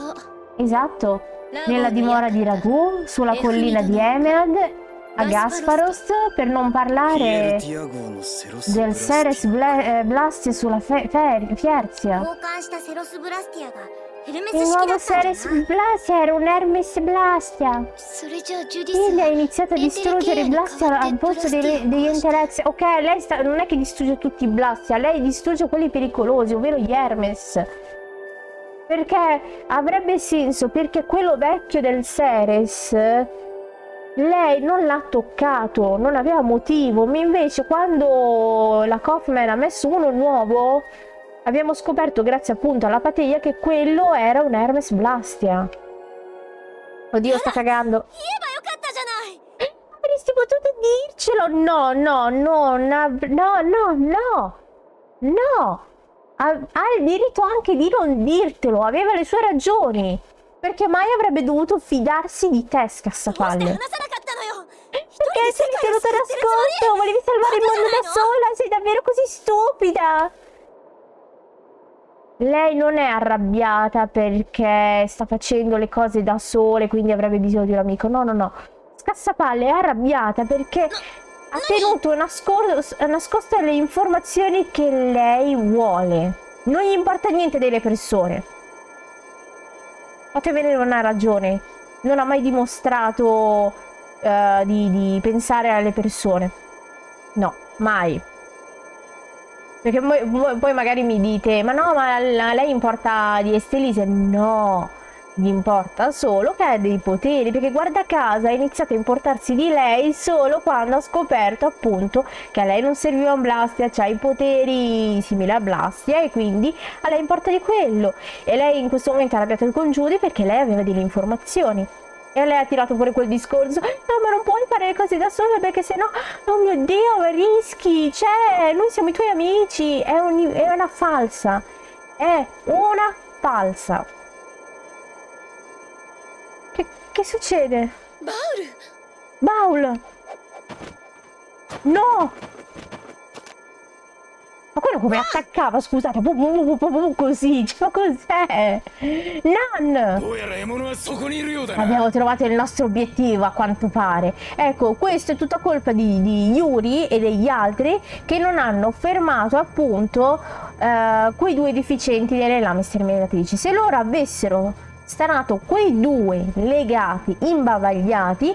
Esatto. Nella dimora di Ragù, sulla collina di Emerald a Gasparos per non parlare del Ceres Blastia sulla Fierzia. Il nuovo Ceres Blastia era un Hermes Blastia. Quindi ha iniziato a distruggere Blastia al posto degli Entelexeia. Ok, lei non è che distrugge tutti i Blastia, lei distrugge quelli pericolosi, ovvero gli Hermes. Perché avrebbe senso, perché quello vecchio del Ceres... lei non l'ha toccato, non aveva motivo, ma invece quando la Kaufman ha messo uno nuovo abbiamo scoperto, grazie appunto alla pateglia, che quello era un Hermes Blastia. Oddio, sta cagando. Avresti potuto dircelo? No, no, no, no, no, no, no. Ha il diritto anche di non dirtelo, aveva le sue ragioni. Perché mai avrebbe dovuto fidarsi di te, scassapalle? Perché sei tenuto nascosto? Volevi salvare il mondo da sola? Sei davvero così stupida? Lei non è arrabbiata perché sta facendo le cose da sola, quindi avrebbe bisogno di un amico. No, no, no. Scassapalle è arrabbiata perché ha tenuto nascoste le informazioni che lei vuole. Non gli importa niente delle persone. Fatevene non ha ragione, non ha mai dimostrato di pensare alle persone, no, mai. Perché poi magari mi dite, ma no, ma a lei importa di Estellise? No, gli importa solo che ha dei poteri, perché guarda caso ha iniziato a importarsi di lei solo quando ha scoperto appunto che a lei non serviva un Blastia, cioè i poteri simili a Blastia, e quindi a lei importa di quello. E lei in questo momento è arrabbiata con Judy perché lei aveva delle informazioni e a lei ha tirato pure quel discorso, no, ma non puoi fare le cose da sola perché sennò, oh mio Dio, rischi, cioè noi siamo i tuoi amici. È una falsa, è una falsa. Che succede? Baul! Baul! No! Ma quello come attaccava, scusate, così, ma cos'è? Nan! Abbiamo trovato il nostro obiettivo, a quanto pare. Ecco, questo è tutta colpa di Yuri e degli altri che non hanno fermato appunto quei due deficienti delle lame sterminatrici. Se loro avessero stanato quei due legati, imbavagliati,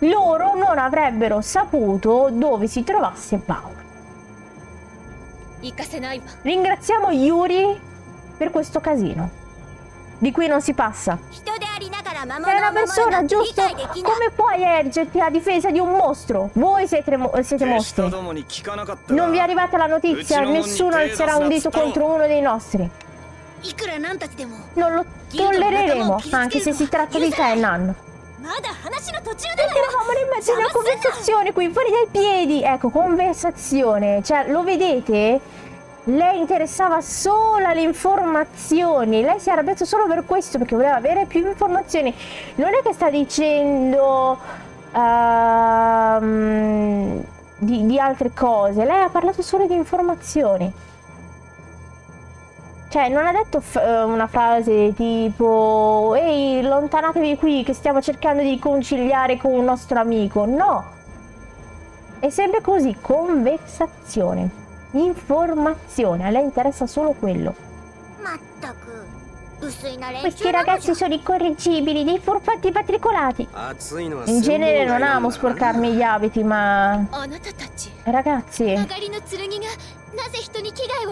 loro non avrebbero saputo dove si trovasse Baul. Ringraziamo Yuri per questo casino di cui non si passa. Sei una persona, giusto? Come puoi ergerti a difesa di un mostro? Voi siete mostri. Non vi è arrivata la notizia? Nessuno alzerà un dito contro uno dei nostri. Non lo tollereremo, anche se si tratta di te, Nan. Eravamo in mezzo a una conversazione qui, fuori dai piedi. Ecco, conversazione. Cioè, lo vedete? Lei interessava solo alle informazioni. Lei si è arrabbiata solo per questo, perché voleva avere più informazioni. Non è che sta dicendo di altre cose. Lei ha parlato solo di informazioni. Cioè, non ha detto una frase tipo ehi, lontanatevi qui che stiamo cercando di conciliare con un nostro amico. No! È sempre così, conversazione, informazione, a lei interessa solo quello. Questi ragazzi sono incorreggibili, dei furfanti patricolati. In genere non amo sporcarmi gli abiti, ma... ragazzi...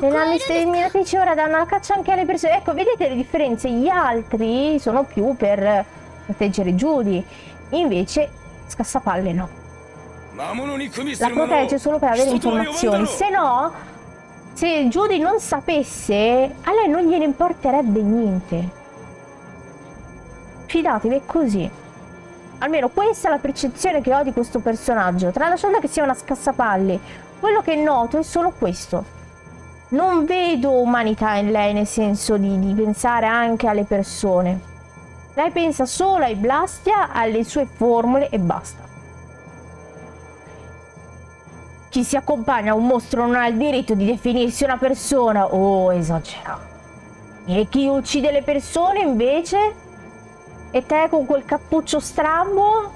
le lame sterminatrici ora danno la caccia anche alle persone. Ecco, vedete le differenze? Gli altri sono più per proteggere Judy, invece Scassapalle no. La protegge solo per avere informazioni. Se no, se Judy non sapesse, a lei non gliene importerebbe niente. Fidatevi, è così. Almeno questa è la percezione che ho di questo personaggio, tralasciando che sia una Scassapalle. Quello che noto è solo questo. Non vedo umanità in lei, nel senso di pensare anche alle persone. Lei pensa solo ai Blastia, alle sue formule e basta. Chi si accompagna a un mostro non ha il diritto di definirsi una persona. Oh, esagerato. E chi uccide le persone invece? E te con quel cappuccio strambo?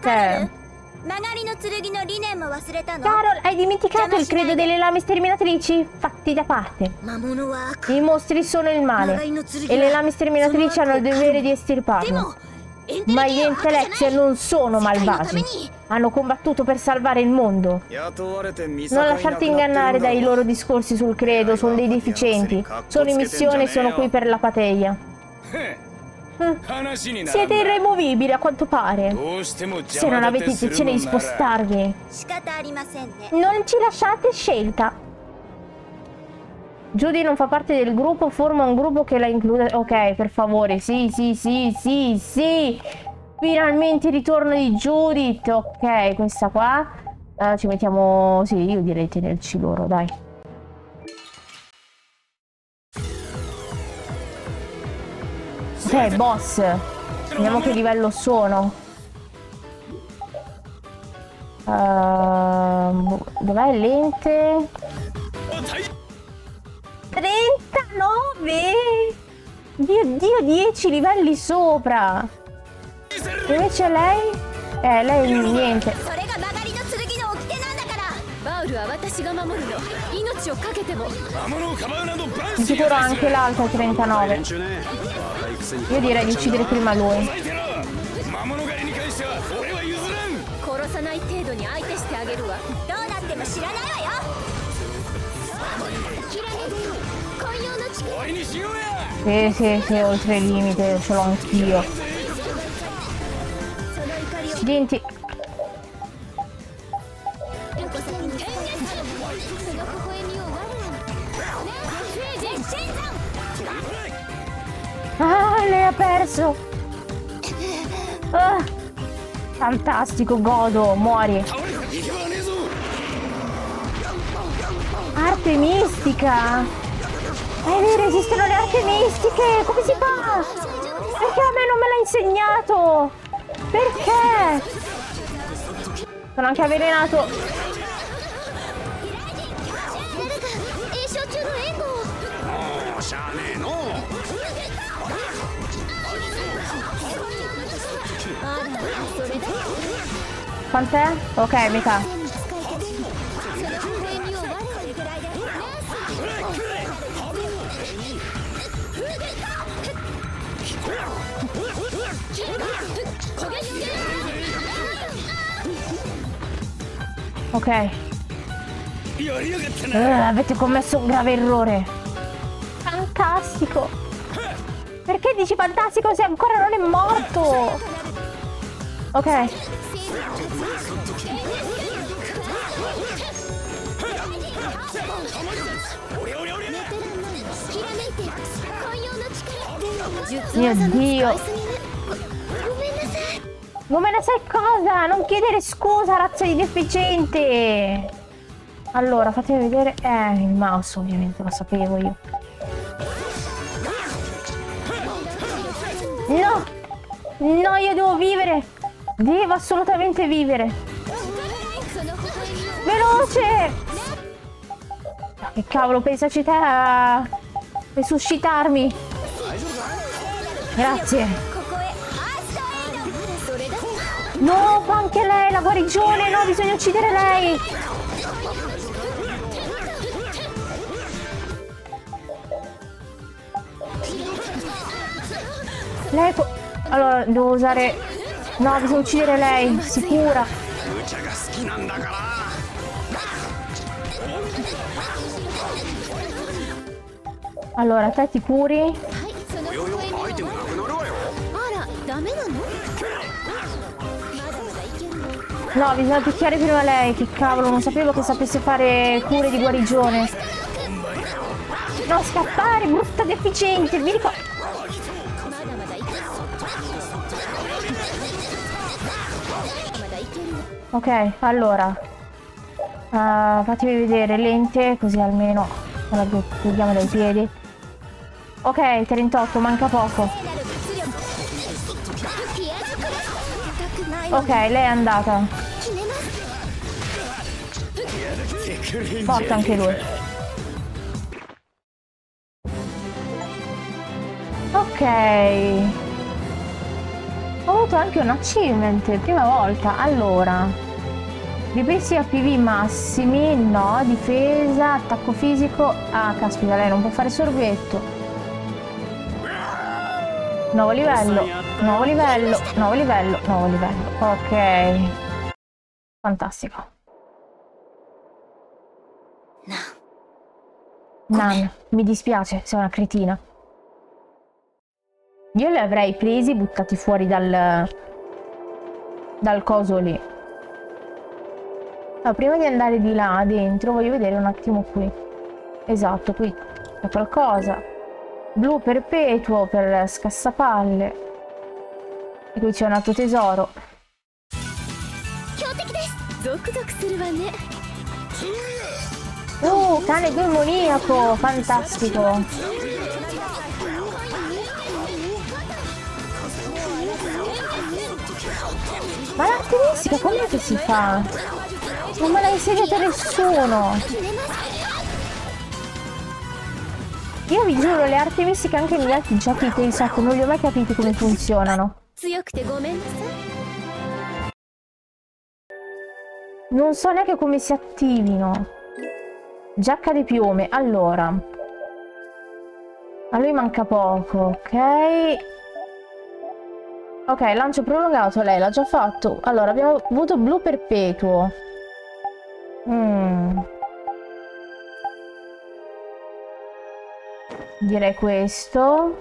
Te... Carol, hai dimenticato il credo delle lame sterminatrici? Fatti da parte. I mostri sono il male e le lame sterminatrici hanno il dovere di estirparlo. Ma gli Entelexeia non sono malvagi. Hanno combattuto per salvare il mondo. Non lasciarti ingannare dai loro discorsi sul credo. Sono dei deficienti. Sono in missione e sono qui per l'apatheia. Siete irremovibili a quanto pare. Se non avete intenzione di spostarvi, non ci lasciate scelta. Judy non fa parte del gruppo. Forma un gruppo che la include. Ok, per favore. Sì, sì, sì, sì, sì. Finalmente il ritorno di Judith. Ok, questa qua ci mettiamo. Sì, io direi tenerci loro, dai. Ok, boss. Vediamo che livello sono. Dov'è l'ente? 39! Dio Dio, 10 livelli sopra. Invece lei? Lei niente. Di sicuro anche l'altra è 39. Io direi di uccidere prima lui. Sì, sì, sì, oltre il limite, ce l'ho anch'io. Accidenti. Ah, lei ha perso! Ah, fantastico, godo, muori! Arte mistica! È vero, esistono le arti mistiche! Come si fa? Perché a me non me l'ha insegnato? Perché? Sono anche avvelenato! Quant'è? Ok, metà. Ok. Avete commesso un grave errore. Fantastico. Perché dici fantastico se ancora non è morto? Ok. Mio Dio. Come la sai cosa? Non chiedere scusa, razza di deficiente. Allora, fatemi vedere. Il mouse ovviamente, lo sapevo io. No! No, io devo vivere! Devo assolutamente vivere. Veloce! Ma che cavolo, pensaci te a resuscitarmi. Grazie. No, anche lei, la guarigione. No, bisogna uccidere lei. Lei può... Allora, devo usare... No, bisogna uccidere lei, sicura. Allora, te ti curi. No, bisogna picchiare prima lei, che cavolo, non sapevo che sapesse fare cure di guarigione. No, scappare, brutta deficiente, mi ricordo. Ok, allora fatemi vedere lente, così almeno la togliamo dai piedi. Ok, 38, manca poco. Ok, lei è andata. Porta anche lui. Ok. Ho avuto anche un achievement, prima volta. Allora... Ripessi a PV massimi, no, difesa, attacco fisico. Ah, caspita, lei non può fare sorbetto. Nuovo livello, nuovo livello, nuovo livello, nuovo livello. Ok. Fantastico. Nan, mi dispiace, sei una cretina. Io li avrei presi, buttati fuori dal coso lì. Allora, prima di andare di là dentro voglio vedere un attimo qui. Esatto, qui c'è qualcosa. Blu perpetuo per scassapalle. E qui c'è un altro tesoro. Oh, cane demoniaco, fantastico. Ma la tedesca com'è che si fa? Non me l'ha insegnata nessuno! Io vi giuro, le arti mistiche anche negli altri giochi che un sacco, non li ho mai capiti come funzionano. Non so neanche come si attivino. Giacca di piume, allora. A lui manca poco, ok? Ok, lancio prolungato, lei l'ha già fatto. Allora, abbiamo avuto blu perpetuo. Direi questo.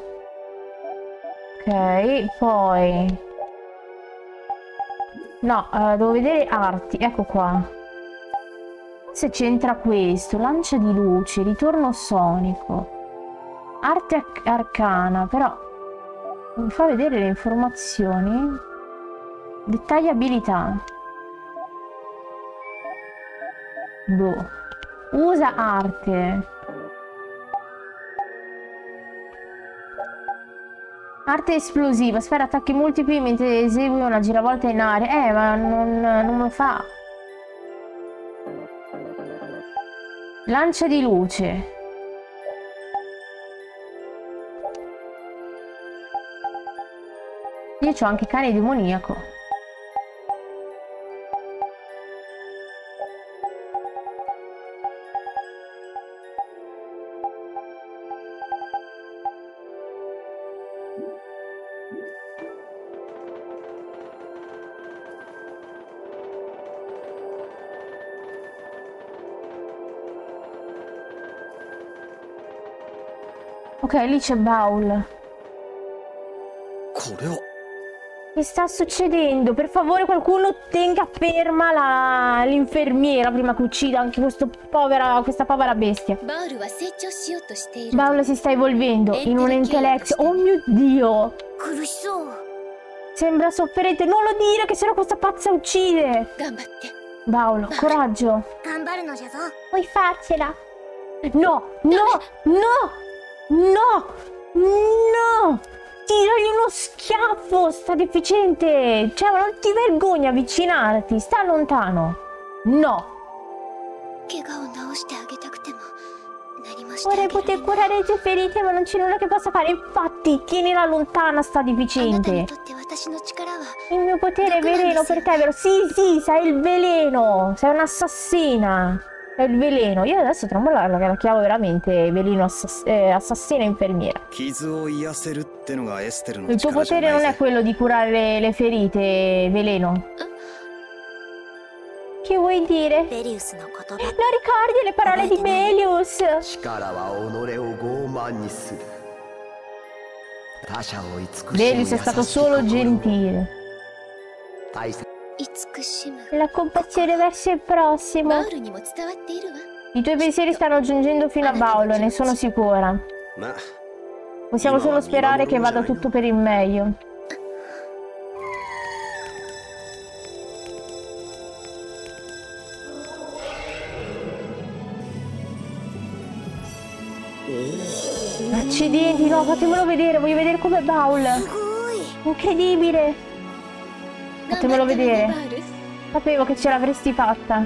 Ok, poi... No, devo vedere arti, ecco qua. Se c'entra questo, lancia di luce, ritorno sonico. Arte arcana, però... Mi fa vedere le informazioni. Dettagli abilità. Boh. Usa arte. Arte esplosiva. Spera attacchi multipli mentre esegui una giravolta in aria. Ma non lo fa. Lancia di luce. Io c'ho anche cane demoniaco. Ok, lì c'è Baul. Che sta succedendo? Per favore qualcuno tenga ferma l'infermiera prima che uccida anche questa povera bestia. Baul si sta evolvendo in un Entelexeia. Oh mio Dio! Sembra sofferente. Non lo dire che sennò questa pazza uccide. Baul, coraggio. Vuoi farcela? No! No! No! No! No! Tiragli uno schiaffo, sta deficiente! Cioè, ma non ti vergogna avvicinarti, sta lontano! No! Vorrei poter curare le tue ferite, ma non c'è nulla che possa fare. Infatti, tienila lontana, sta deficiente! Il mio potere è veleno per te, vero? Sì, sì, sei il veleno! Sei un'assassina! È il veleno. Io adesso trambollarla che la chiamo veramente veleno assassina infermiera. Il tuo potere non è quello di curare le ferite, veleno. Che vuoi dire? Non ricordi le parole di Belius? Belius è stato solo gentile. La compassione verso il prossimo. I tuoi pensieri stanno giungendo fino a Baul, ne sono sicura. Possiamo solo sperare che vada tutto per il meglio. Accidenti, no, fatemelo vedere, voglio vedere com'è Baul. Incredibile. Fatemelo vedere. Sapevo che ce l'avresti fatta.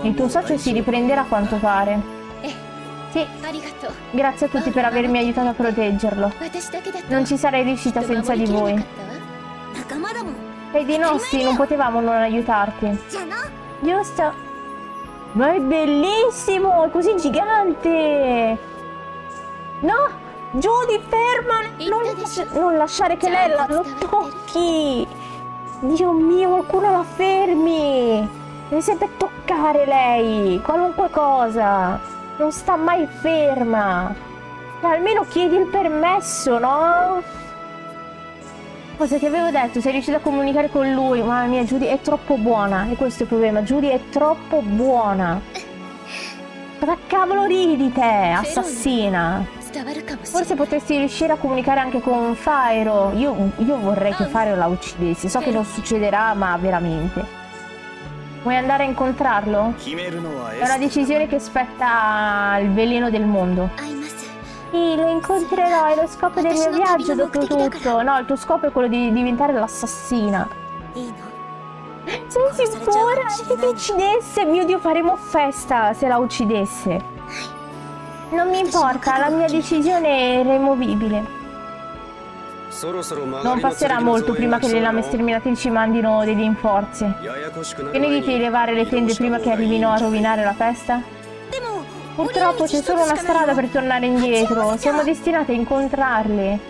Il tuo socio si riprenderà a quanto pare. Sì. Grazie a tutti per avermi aiutato a proteggerlo. Non ci sarei riuscita senza di voi. Sei dei nostri, non potevamo non aiutarti. Giusto. Ma è bellissimo, è così gigante. No, Judy, ferma. Non lasciare che lei lo tocchi. Dio mio, qualcuno la fermi. Deve sempre toccare lei, qualunque cosa. Non sta mai ferma. Ma almeno chiedi il permesso, no? Cosa ti avevo detto, sei riuscita a comunicare con lui. Mamma mia, Judy è troppo buona. E questo è il problema, Judy è troppo buona. Cosa cavolo ridi te, assassina? Forse potresti riuscire a comunicare anche con Fyro. Io vorrei che Fyro la uccidessi. So che non succederà, ma veramente. Vuoi andare a incontrarlo? È una decisione che spetta al veleno del mondo. Sì, lo incontrerò, è lo scopo del mio viaggio dopo tutto. No, il tuo scopo è quello di diventare l'assassina. Sono sicura che ti uccidesse. Mio Dio, faremo festa se la uccidesse. Non mi importa, la mia decisione era irremovibile. Non passerà molto prima che le lame sterminatrici mandino dei rinforzi. Che ne dici di levare le tende prima che arrivino a rovinare la festa? Purtroppo c'è solo una strada per tornare indietro. Siamo destinati a incontrarli.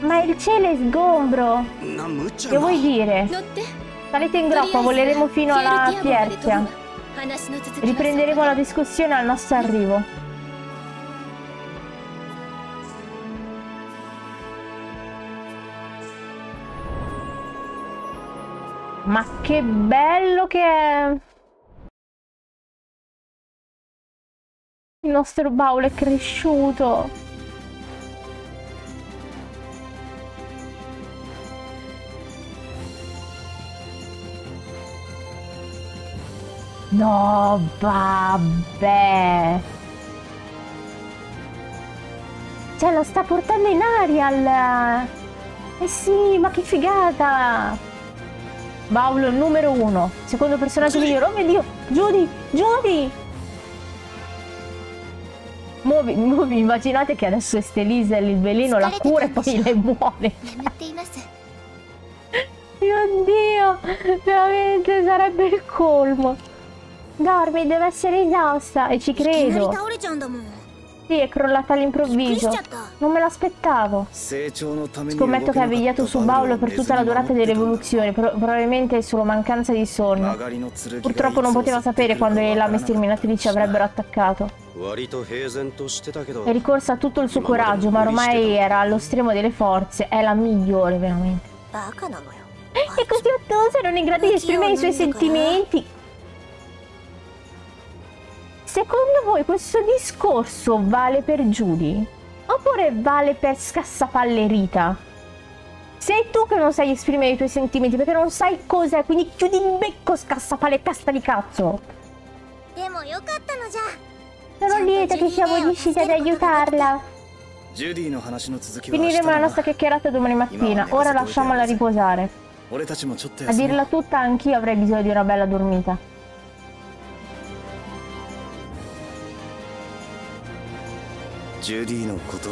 Ma il cielo è sgombro. Che vuoi dire? Salite in groppa, voleremo fino alla Pierzia. Riprenderemo la discussione al nostro arrivo. Ma che bello che è! Il nostro Baul è cresciuto. No, vabbè. Cioè, lo sta portando in aria. Eh sì, ma che figata. Baul numero 1. Secondo personaggio migliore. Oh mio Dio, Judy, Judy. Muovi, immaginate che adesso Estellise il veleno la cura e poi lei muore. Mio Dio, veramente sarebbe il colmo. Dormi, deve essere esausta e ci credo. Sì, è crollata all'improvviso. Non me l'aspettavo. Scommetto che ha vegliato su Baul per tutta la durata dell'evoluzione, probabilmente solo mancanza di sonno. Purtroppo non poteva sapere quando le lame sterminatrici avrebbero attaccato. È ricorsa a tutto il suo coraggio, ma ormai era allo stremo delle forze. È la migliore, veramente. È così ottusa, non è in grado di esprimere i suoi sentimenti. Secondo voi questo discorso vale per Judy? Oppure vale per Scassapallerita? Sei tu che non sai esprimere i tuoi sentimenti perché non sai cos'è, quindi chiudi il becco, Scassapalle, testa di cazzo. Sono lieta che siamo riusciti ad aiutarla. Finiremo la nostra chiacchierata domani mattina. Ora lasciamola riposare. A dirla tutta, anch'io avrei bisogno di una bella dormita. No, non è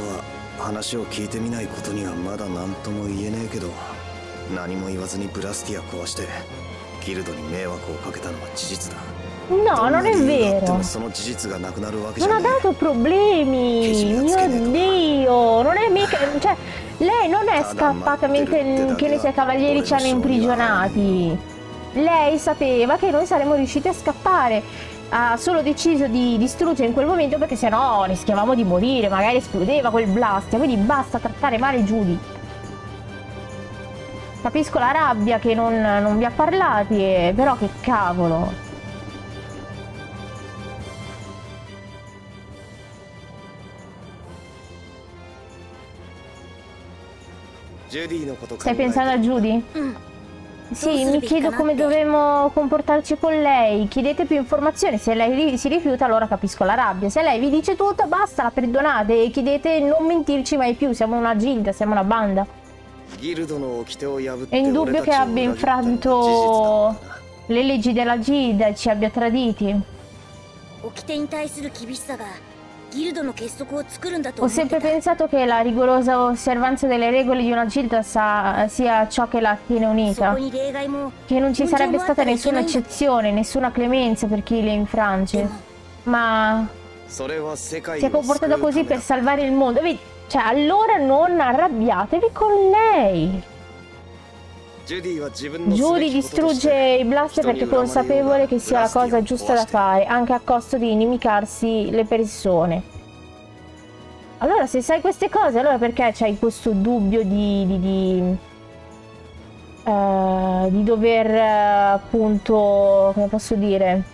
vero. Non ha dato problemi. Mio Dio, non è mica. Cioè, lei non è scappata mentre che i suoi cavalieri ci hanno imprigionati. Lei sapeva che noi saremmo riusciti a scappare. Ha solo deciso di distruggere in quel momento perché sennò rischiavamo di morire. Magari esplodeva quel Blastia. Quindi basta trattare male Judy. Capisco la rabbia che non vi ha parlati, però che cavolo. Stai pensando a Judy? Sì, mi chiedo come dovremmo comportarci con lei. Chiedete più informazioni. Se lei si rifiuta, allora capisco la rabbia. Se lei vi dice tutto, basta, la perdonate. E chiedete non mentirci mai più. Siamo una gilda, siamo una banda. È indubbio che abbia infranto le leggi della gilda e ci abbia traditi. Ho sempre pensato che la rigorosa osservanza delle regole di una gilda sia ciò che la tiene unita, che non ci sarebbe stata nessuna eccezione, nessuna clemenza per chi le infrange, ma si è comportata così per salvare il mondo. Vedi, cioè, allora non arrabbiatevi con lei. Judy distrugge i Blastia perché è consapevole che sia la cosa giusta da fare, anche a costo di inimicarsi le persone. Allora, se sai queste cose, allora perché c'hai questo dubbio di dover, appunto, come posso dire?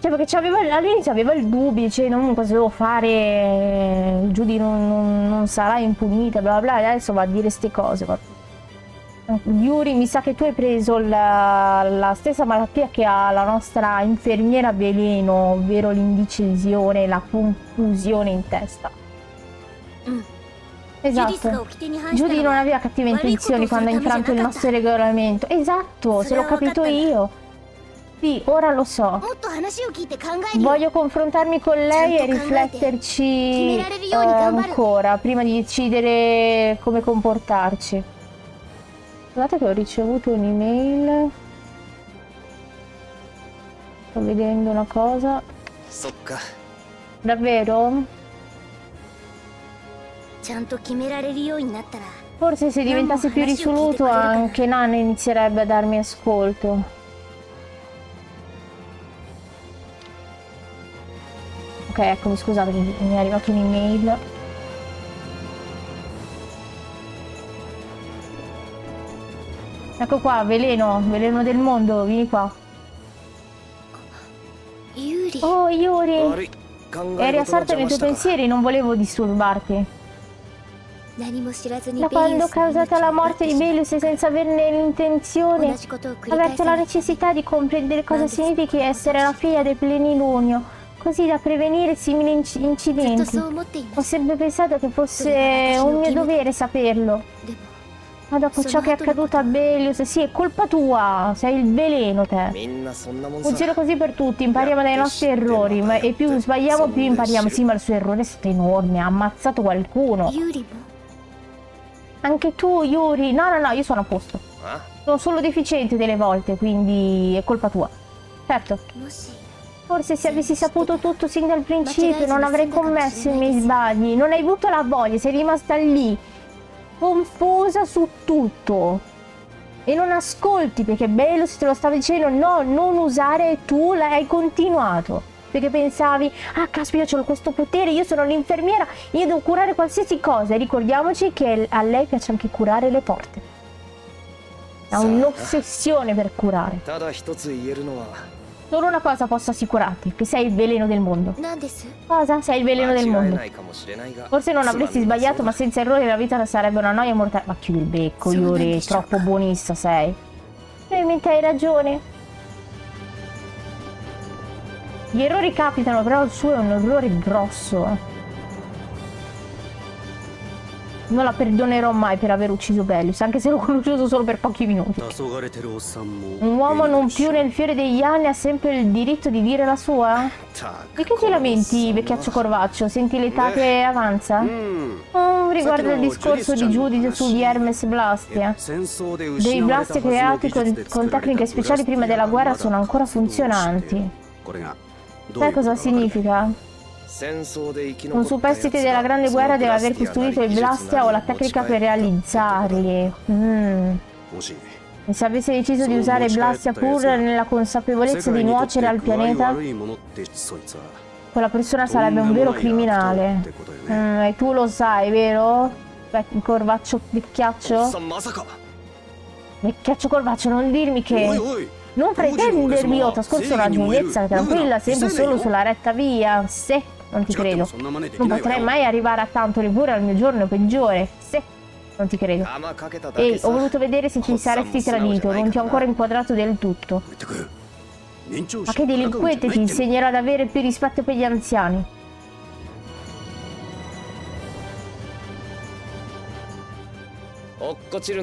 Cioè, perché all'inizio aveva il dubbio, cioè, non cosa devo fare, Judy non sarà impunita, bla bla bla, e adesso va a dire queste cose, guarda. Yuri, mi sa che tu hai preso la stessa malattia che ha la nostra infermiera veleno, ovvero l'indecisione, la confusione in testa. Esatto. Judy non aveva cattive intenzioni quando ha infranto il nostro regolamento. Esatto, se l'ho capito io. Sì, ora lo so. Voglio confrontarmi con lei e rifletterci ancora, prima di decidere come comportarci. Guardate che ho ricevuto un'email. Sto vedendo una cosa. Davvero? Forse se diventassi più risoluto anche Nana inizierebbe a darmi ascolto. Ok, eccomi, scusate, mi è arrivata un'email. Ecco qua, veleno, veleno del mondo, vieni qua. Oh, Yuri, eri assorta nei tuoi pensieri, non volevo disturbarti. Da quando ho causato la morte di Belius e senza averne l'intenzione, avverto la necessità di comprendere cosa significhi essere la figlia del plenilunio, così da prevenire simili incidenti. Ho sempre pensato che fosse un mio dovere saperlo. Ma dopo ciò che è accaduto a Belius, sì, è colpa tua, sei il veleno te. Funziona così per tutti, impariamo dai nostri errori, ma e più sbagliamo più impariamo. Sì, ma il suo errore è stato enorme, ha ammazzato qualcuno. Anche tu, Yuri. No, no, no, io sono a posto. Sono solo deficiente delle volte, quindi è colpa tua. Certo. Forse se avessi saputo tutto sin dal principio non avrei commesso i miei sbagli. Non hai avuto la voglia, sei rimasta lì, confusa su tutto, e non ascolti perché Belius te lo stava dicendo, no, non usare, tu l'hai continuato perché pensavi, ah caspita, io ho questo potere, io sono l'infermiera, io devo curare qualsiasi cosa. E ricordiamoci che a lei piace anche curare le porte, ha un'ossessione per curare. Solo una cosa posso assicurarti, che sei il veleno del mondo. Cosa? Sei il veleno del mondo. Forse non avresti sbagliato, ma senza errore la vita sarebbe una noia mortale. Ma chiudi il becco, Yuri, troppo buonista sei. Probabilmente hai ragione. Gli errori capitano, però il suo è un errore grosso. Non la perdonerò mai per aver ucciso Belius, anche se l'ho conosciuto solo per pochi minuti. Un uomo non più nel fiore degli anni ha sempre il diritto di dire la sua? Di che ti lamenti, vecchiaccio corvaccio? Senti l'estate e avanza? Riguardo il discorso di Judith sugli Hermes Blastia. Dei Blastia creati con tecniche speciali prima della guerra sono ancora funzionanti. Sai cosa significa? Un superstite della grande guerra deve aver costruito il Blastia o la tecnica per realizzarli. E se avesse deciso di usare Blastia pur nella consapevolezza di nuocere al pianeta, quella persona sarebbe un vero criminale. E tu lo sai, vero? Corvaccio vecchiaccio? Vecchiaccio corvaccio, non dirmi che... Non pretendermi io trascorso la gioiezza tranquilla, sempre solo sulla retta via. Se... non ti credo. Non potrei mai arrivare a tanto, neppure al mio giorno peggiore. Se... non ti credo. Ehi, ho voluto vedere se ci saresti tradito, non ti ho ancora inquadrato del tutto. Ma che delinquente ti insegnerà ad avere più rispetto per gli anziani.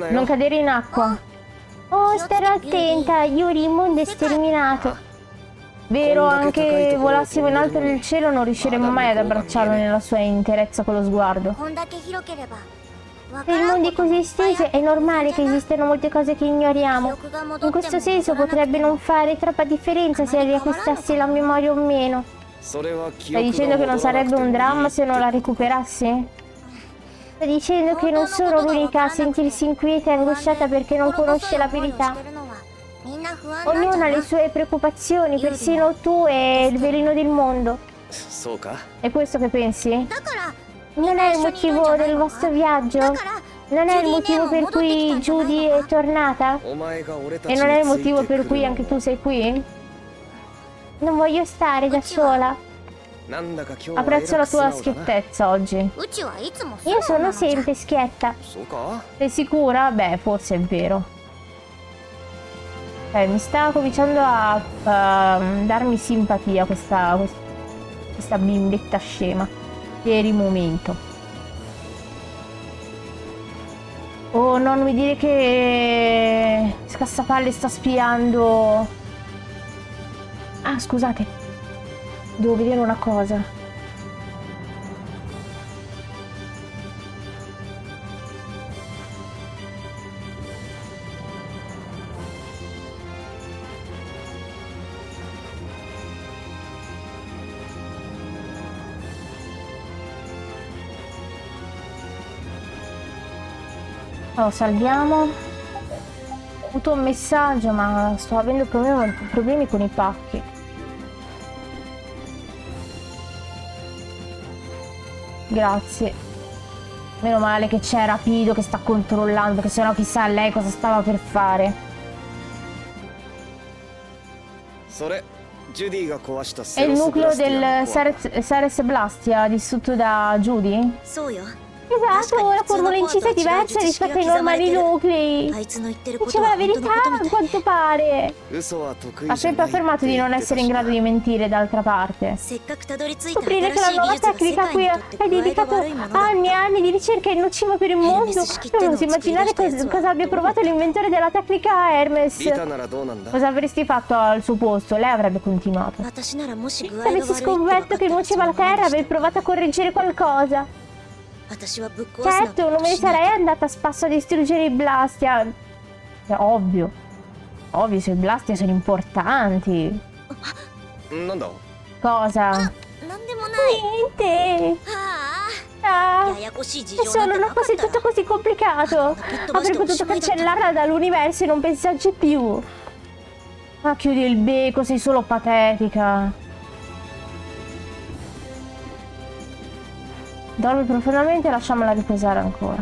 Non cadere in acqua. Oh, starò attenta, Yuri, il mondo è sterminato. Vero, anche volassimo in alto nel cielo non riusciremo mai ad abbracciarlo nella sua interezza con lo sguardo. Per mondi così estesi è normale che esistano molte cose che ignoriamo. In questo senso potrebbe non fare troppa differenza se riacquistassi la memoria o meno. Stai dicendo che non sarebbe un dramma se non la recuperassi? Sto dicendo che non sono l'unica a sentirsi inquieta e angosciata perché non conosce la verità. Ognuno ha le sue preoccupazioni, persino tu e il veleno del mondo. È questo che pensi? Non è il motivo del vostro viaggio? Non è il motivo per cui Judy è tornata? E non è il motivo per cui anche tu sei qui? Non voglio stare da sola. Apprezzo la tua schiettezza oggi. Io sono sempre schietta. Sei sicura? Beh, forse è vero. Mi sta cominciando a darmi simpatia questa bimbetta scema. Per il momento. Oh, non mi dire che Scassapalle sta spiando. Ah, scusate. Devo vedere una cosa. Allora, salviamo. Ho avuto un messaggio, ma sto avendo problemi con i pacchi. Grazie. Meno male che c'è Rapido che sta controllando, perché sennò chissà lei cosa stava per fare. È il nucleo del Ceres Blastia distrutto da Judy? Esatto, la formula incisa è diversa rispetto ai normali nuclei. Diceva la verità a quanto pare. Ha sempre affermato di non essere in grado di mentire, d'altra parte. Scoprire che la nuova tecnica a cui hai dedicato anni e anni di ricerca è il nocivo per il mondo. Non posso immaginare cosa abbia provato l'inventore della tecnica Hermes. Cosa avresti fatto al suo posto? Lei avrebbe continuato. Se avessi scoperto che nuoceva la terra avrei provato a correggere qualcosa. Certo, non me ne sarei andata a spasso a distruggere i Blastia. Ovvio. Ovvio, se i Blastia sono importanti. Cosa? Niente. È solo una cosa tutto così complicato. Avrei potuto cancellarla dall'universo e non pensarci più. Ma chiudi il becco, sei solo patetica. Dorme profondamente e lasciamola riposare ancora.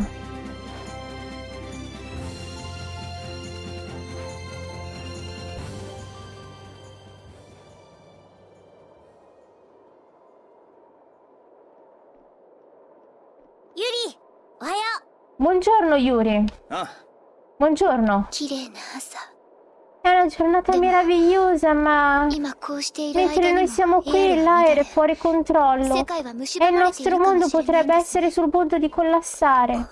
Yuri! Buongiorno Yuri! Buongiorno! È una giornata meravigliosa, ma mentre noi siamo qui, l'aer è fuori controllo e il nostro mondo potrebbe essere sul punto di collassare.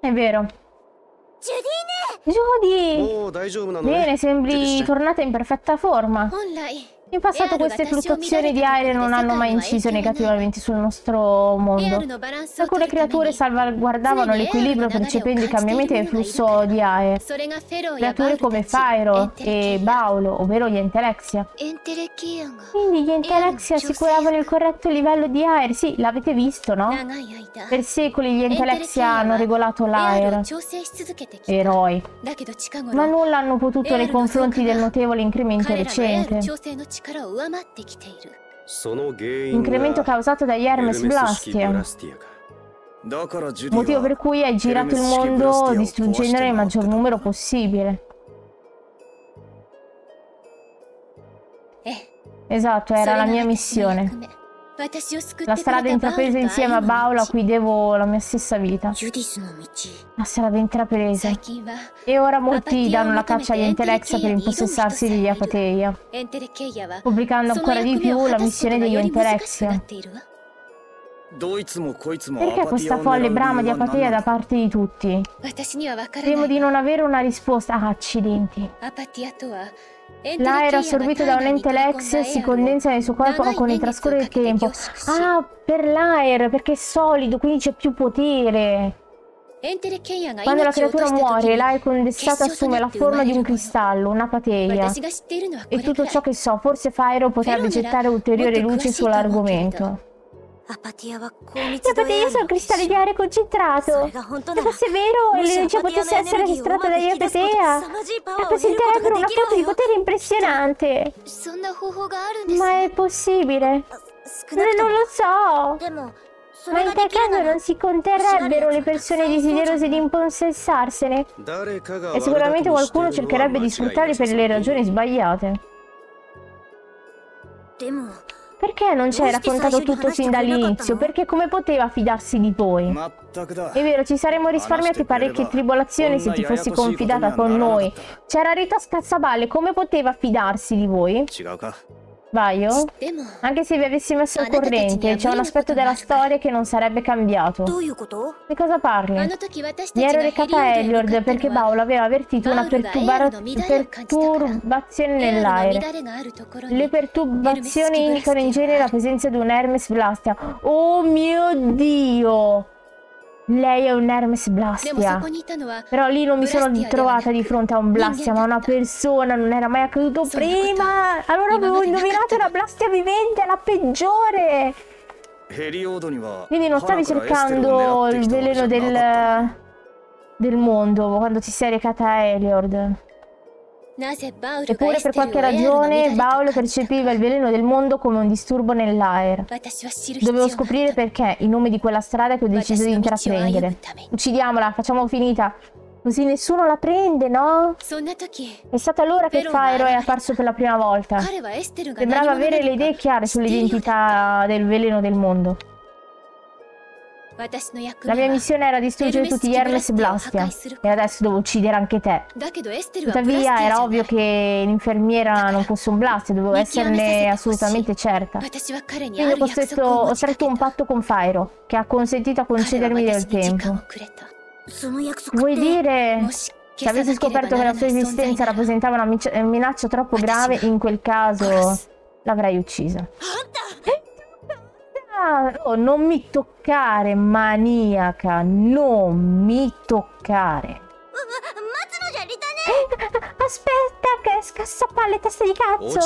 È vero. Judy! Bene, sembri tornata in perfetta forma. In passato queste fluttuazioni di aereo non hanno mai inciso negativamente sul nostro mondo. Alcune creature salvaguardavano l'equilibrio percependo i cambiamenti del flusso di aereo. Creature come Fyron e Baul, ovvero gli Entelexeia. Quindi gli Entelexeia assicuravano il corretto livello di aereo. Sì, l'avete visto, no? Per secoli gli Entelexeia hanno regolato l'aereo. Eroi. Ma nulla hanno potuto nei confronti del notevole incremento recente. L'incremento causato dagli Hermes Blastia, motivo per cui hai girato il mondo distruggendone il maggior numero possibile. Esatto, era la mia missione. La strada intrapresa insieme a Baul a cui devo la mia stessa vita. La strada intrapresa. E ora molti danno la caccia agli Entelexeia per impossessarsi degli apatheia, complicando ancora di più la missione degli Entelexeia. Perché questa folle brama di apatia da parte di tutti? Temo di non avere una risposta. Accidenti. L'aer assorbito da un entelexia si condensa nel suo corpo con il trascorso del tempo. Ah, per l'aer, perché è solido, quindi c'è più potere. Quando la creatura muore, l'aer condensata assume la forma di un cristallo, una pateglia. E tutto ciò che so, forse Fyron potrebbe gettare ulteriore luce sull'argomento. L'apatheia sono cristalli di aria concentrato. Se fosse vero, l'energia potesse essere estratta dall'apatheia, rappresenterebbero una fonte di potere impressionante. Ma è possibile? Non lo so. Ma intaccando non si conterrebbero le persone desiderose di impossessarsene. E sicuramente qualcuno cercherebbe di sfruttarli per le ragioni sbagliate. Perché non ci hai raccontato tutto sin dall'inizio? Perché come poteva fidarsi di voi? È vero, ci saremmo risparmiati parecchie tribolazioni se ti fossi confidata con noi. C'era Rita Scazzaballe, come poteva fidarsi di voi? Vaio? Anche se vi avessi messo al corrente, c'è un aspetto della storia che non sarebbe cambiato. Di cosa parli? Mi ero recata a Eliord perché Baul aveva avvertito una perturbazione nell'aer. Le perturbazioni indicano in genere la presenza di un Hermes Blastia. Oh mio Dio! Lei è un Hermes Blastia. Però lì non mi sono trovata di fronte a un Blastia, ma una persona. Non era mai accaduto prima. Allora avevo indovinato una Blastia vivente, la peggiore. Quindi non stavi cercando il veleno del mondo quando ti sei recata a Eliord. Eppure per qualche ragione Baul percepiva il veleno del mondo come un disturbo nell'aer. Dovevo scoprire perché, in nome di quella strada che ho deciso di intraprendere. Uccidiamola, facciamo finita. Così nessuno la prende, no? È stata allora che Fyron è apparso per la prima volta. Sembrava avere le idee chiare sull'identità del veleno del mondo. La mia missione era distruggere tutti gli Hermes Blastia. E adesso devo uccidere anche te. Tuttavia era ovvio che l'infermiera non fosse un Blastia. Dovevo esserne assolutamente certa. Quindi ho stretto un patto con Fyron, che ha consentito a concedermi del tempo. Vuoi dire... Se avessi scoperto che la sua esistenza rappresentava una minaccia troppo grave, in quel caso l'avrei uccisa. Oh, non mi toccare, maniaca. Non mi toccare. Aspetta, che scassapalle, testa di cazzo.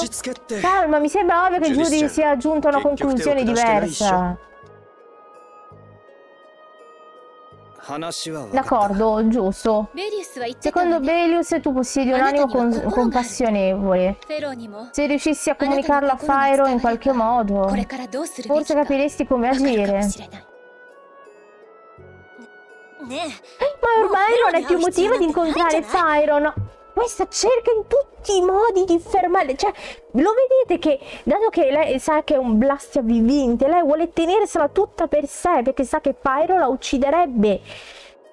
Calma, mi sembra ovvio che Judy sia giunta a una conclusione diversa. D'accordo, giusto. Secondo Belius tu possiedi un animo compassionevole. Se riuscissi a comunicarlo a Fyron in qualche modo, forse capiresti come agire. Ma ormai non hai più motivo di incontrare Fyron. Questa cerca in tutti i modi di fermare. Cioè, lo vedete che, dato che lei sa che è un Blastia vivente, lei vuole tenersela tutta per sé, perché sa che Pyro la ucciderebbe.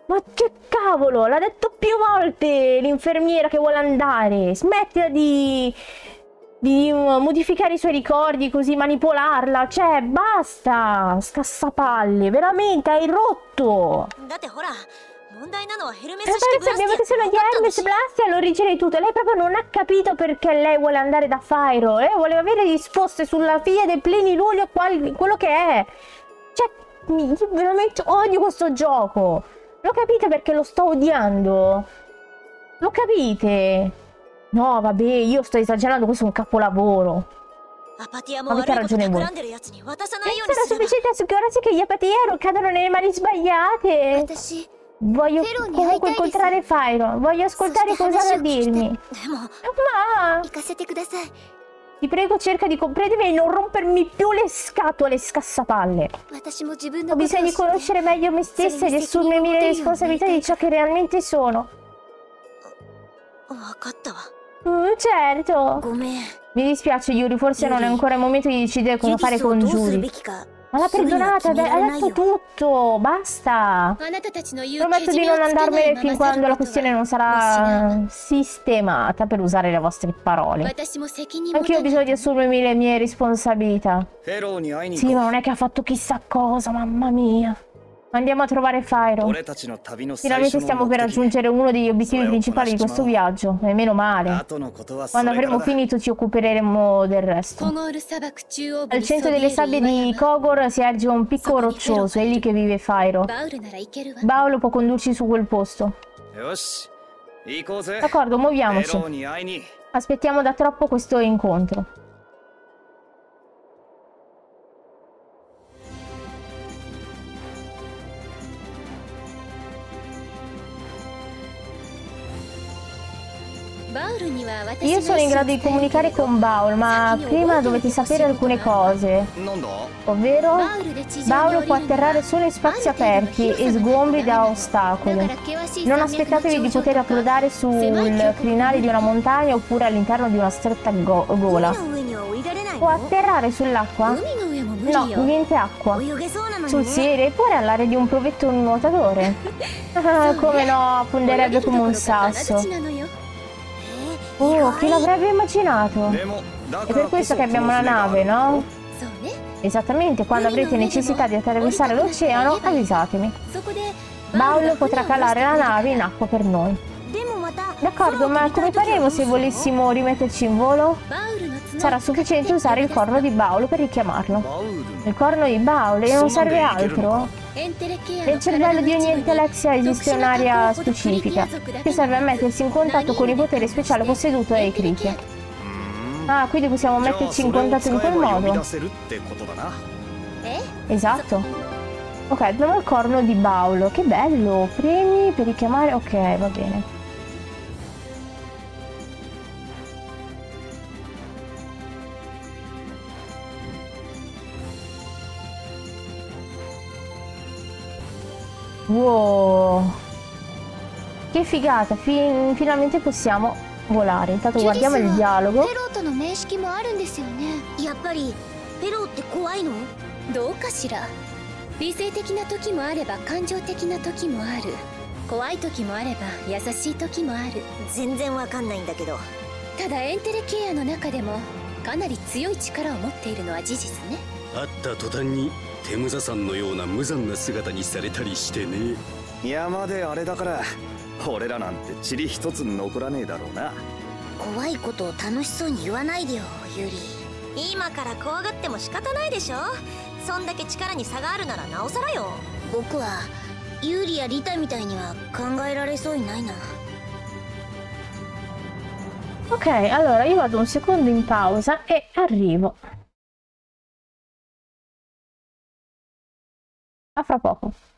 Ma che cavolo, l'ha detto più volte l'infermiera che vuole andare. Smettila di modificare i suoi ricordi, così manipolarla. Cioè, basta, scassapalle, veramente, hai rotto. Andate ora. Sappiamo che sono gli Hermes Blastia all'origine di tutto. Lei proprio non ha capito perché lei vuole andare da Fyron. Lei voleva avere risposte sulla figlia del plenilunio, quello che è. Cioè, io veramente odio questo gioco. Lo capite perché lo sto odiando? Lo capite? No, vabbè, io sto esagerando, questo è un capolavoro. Avete ragione voi. Sarà sufficiente assicurarsi che gli apatia non cadano nelle mani sbagliate. Voglio comunque incontrare Fyron. Voglio ascoltare cosa ha da dirmi. Ma... ti prego, cerca di comprendermi e non rompermi più le scatole, scassapalle. Ho bisogno di conoscere meglio me stessa e di assumermi le responsabilità di ciò che realmente sono. Certo. Mi dispiace, Yuri, forse non è ancora il momento di decidere cosa fare con Judy. Ma l'ha perdonata, ha detto tutto, basta. Prometto di non andarmene fin quando la questione non sarà sistemata, per usare le vostre parole. Anch'io ho bisogno di assumermi le mie responsabilità. Sì, ma non è che ha fatto chissà cosa, mamma mia. Andiamo a trovare Fyron. Finalmente stiamo per raggiungere uno degli obiettivi principali di questo viaggio. E meno male. Quando avremo finito ci occuperemo del resto. Al centro delle sabbie di Kogor si erge un picco roccioso. È lì che vive Fyron. Baul può condurci su quel posto. D'accordo, muoviamoci. Aspettiamo da troppo questo incontro. Io sono in grado di comunicare con Baul, ma prima dovete sapere alcune cose. Ovvero, Baul può atterrare solo in spazi aperti e sgombri da ostacoli. Non aspettatevi di poter approdare sul crinale di una montagna oppure all'interno di una stretta gola. Può atterrare sull'acqua? No, niente acqua. Sul sedere, pure all'area di un provetto nuotatore. Come no, fonderebbe come un sasso. Oh, chi l'avrebbe immaginato? È per questo che abbiamo la nave, no? Esattamente, quando avrete necessità di attraversare l'oceano, avvisatemi. Baul potrà calare la nave in acqua per noi. D'accordo, ma come faremo se volessimo rimetterci in volo? Sarà sufficiente usare il corno di Baul per richiamarlo. Il corno di Baul e non serve altro? Nel cervello di ogni Entelexeia esiste un'area specifica che serve a mettersi in contatto con il potere speciale posseduto dai critia. Ah, quindi possiamo metterci in contatto in quel modo? Esatto. Ok, abbiamo il corno di Baul. Che bello, premi per richiamare... Ok, va bene. Wow, che figata, finalmente possiamo volare. Intanto guardiamo il dialogo. Ok, allora io vado un secondo in pausa e arrivo. A fra poco.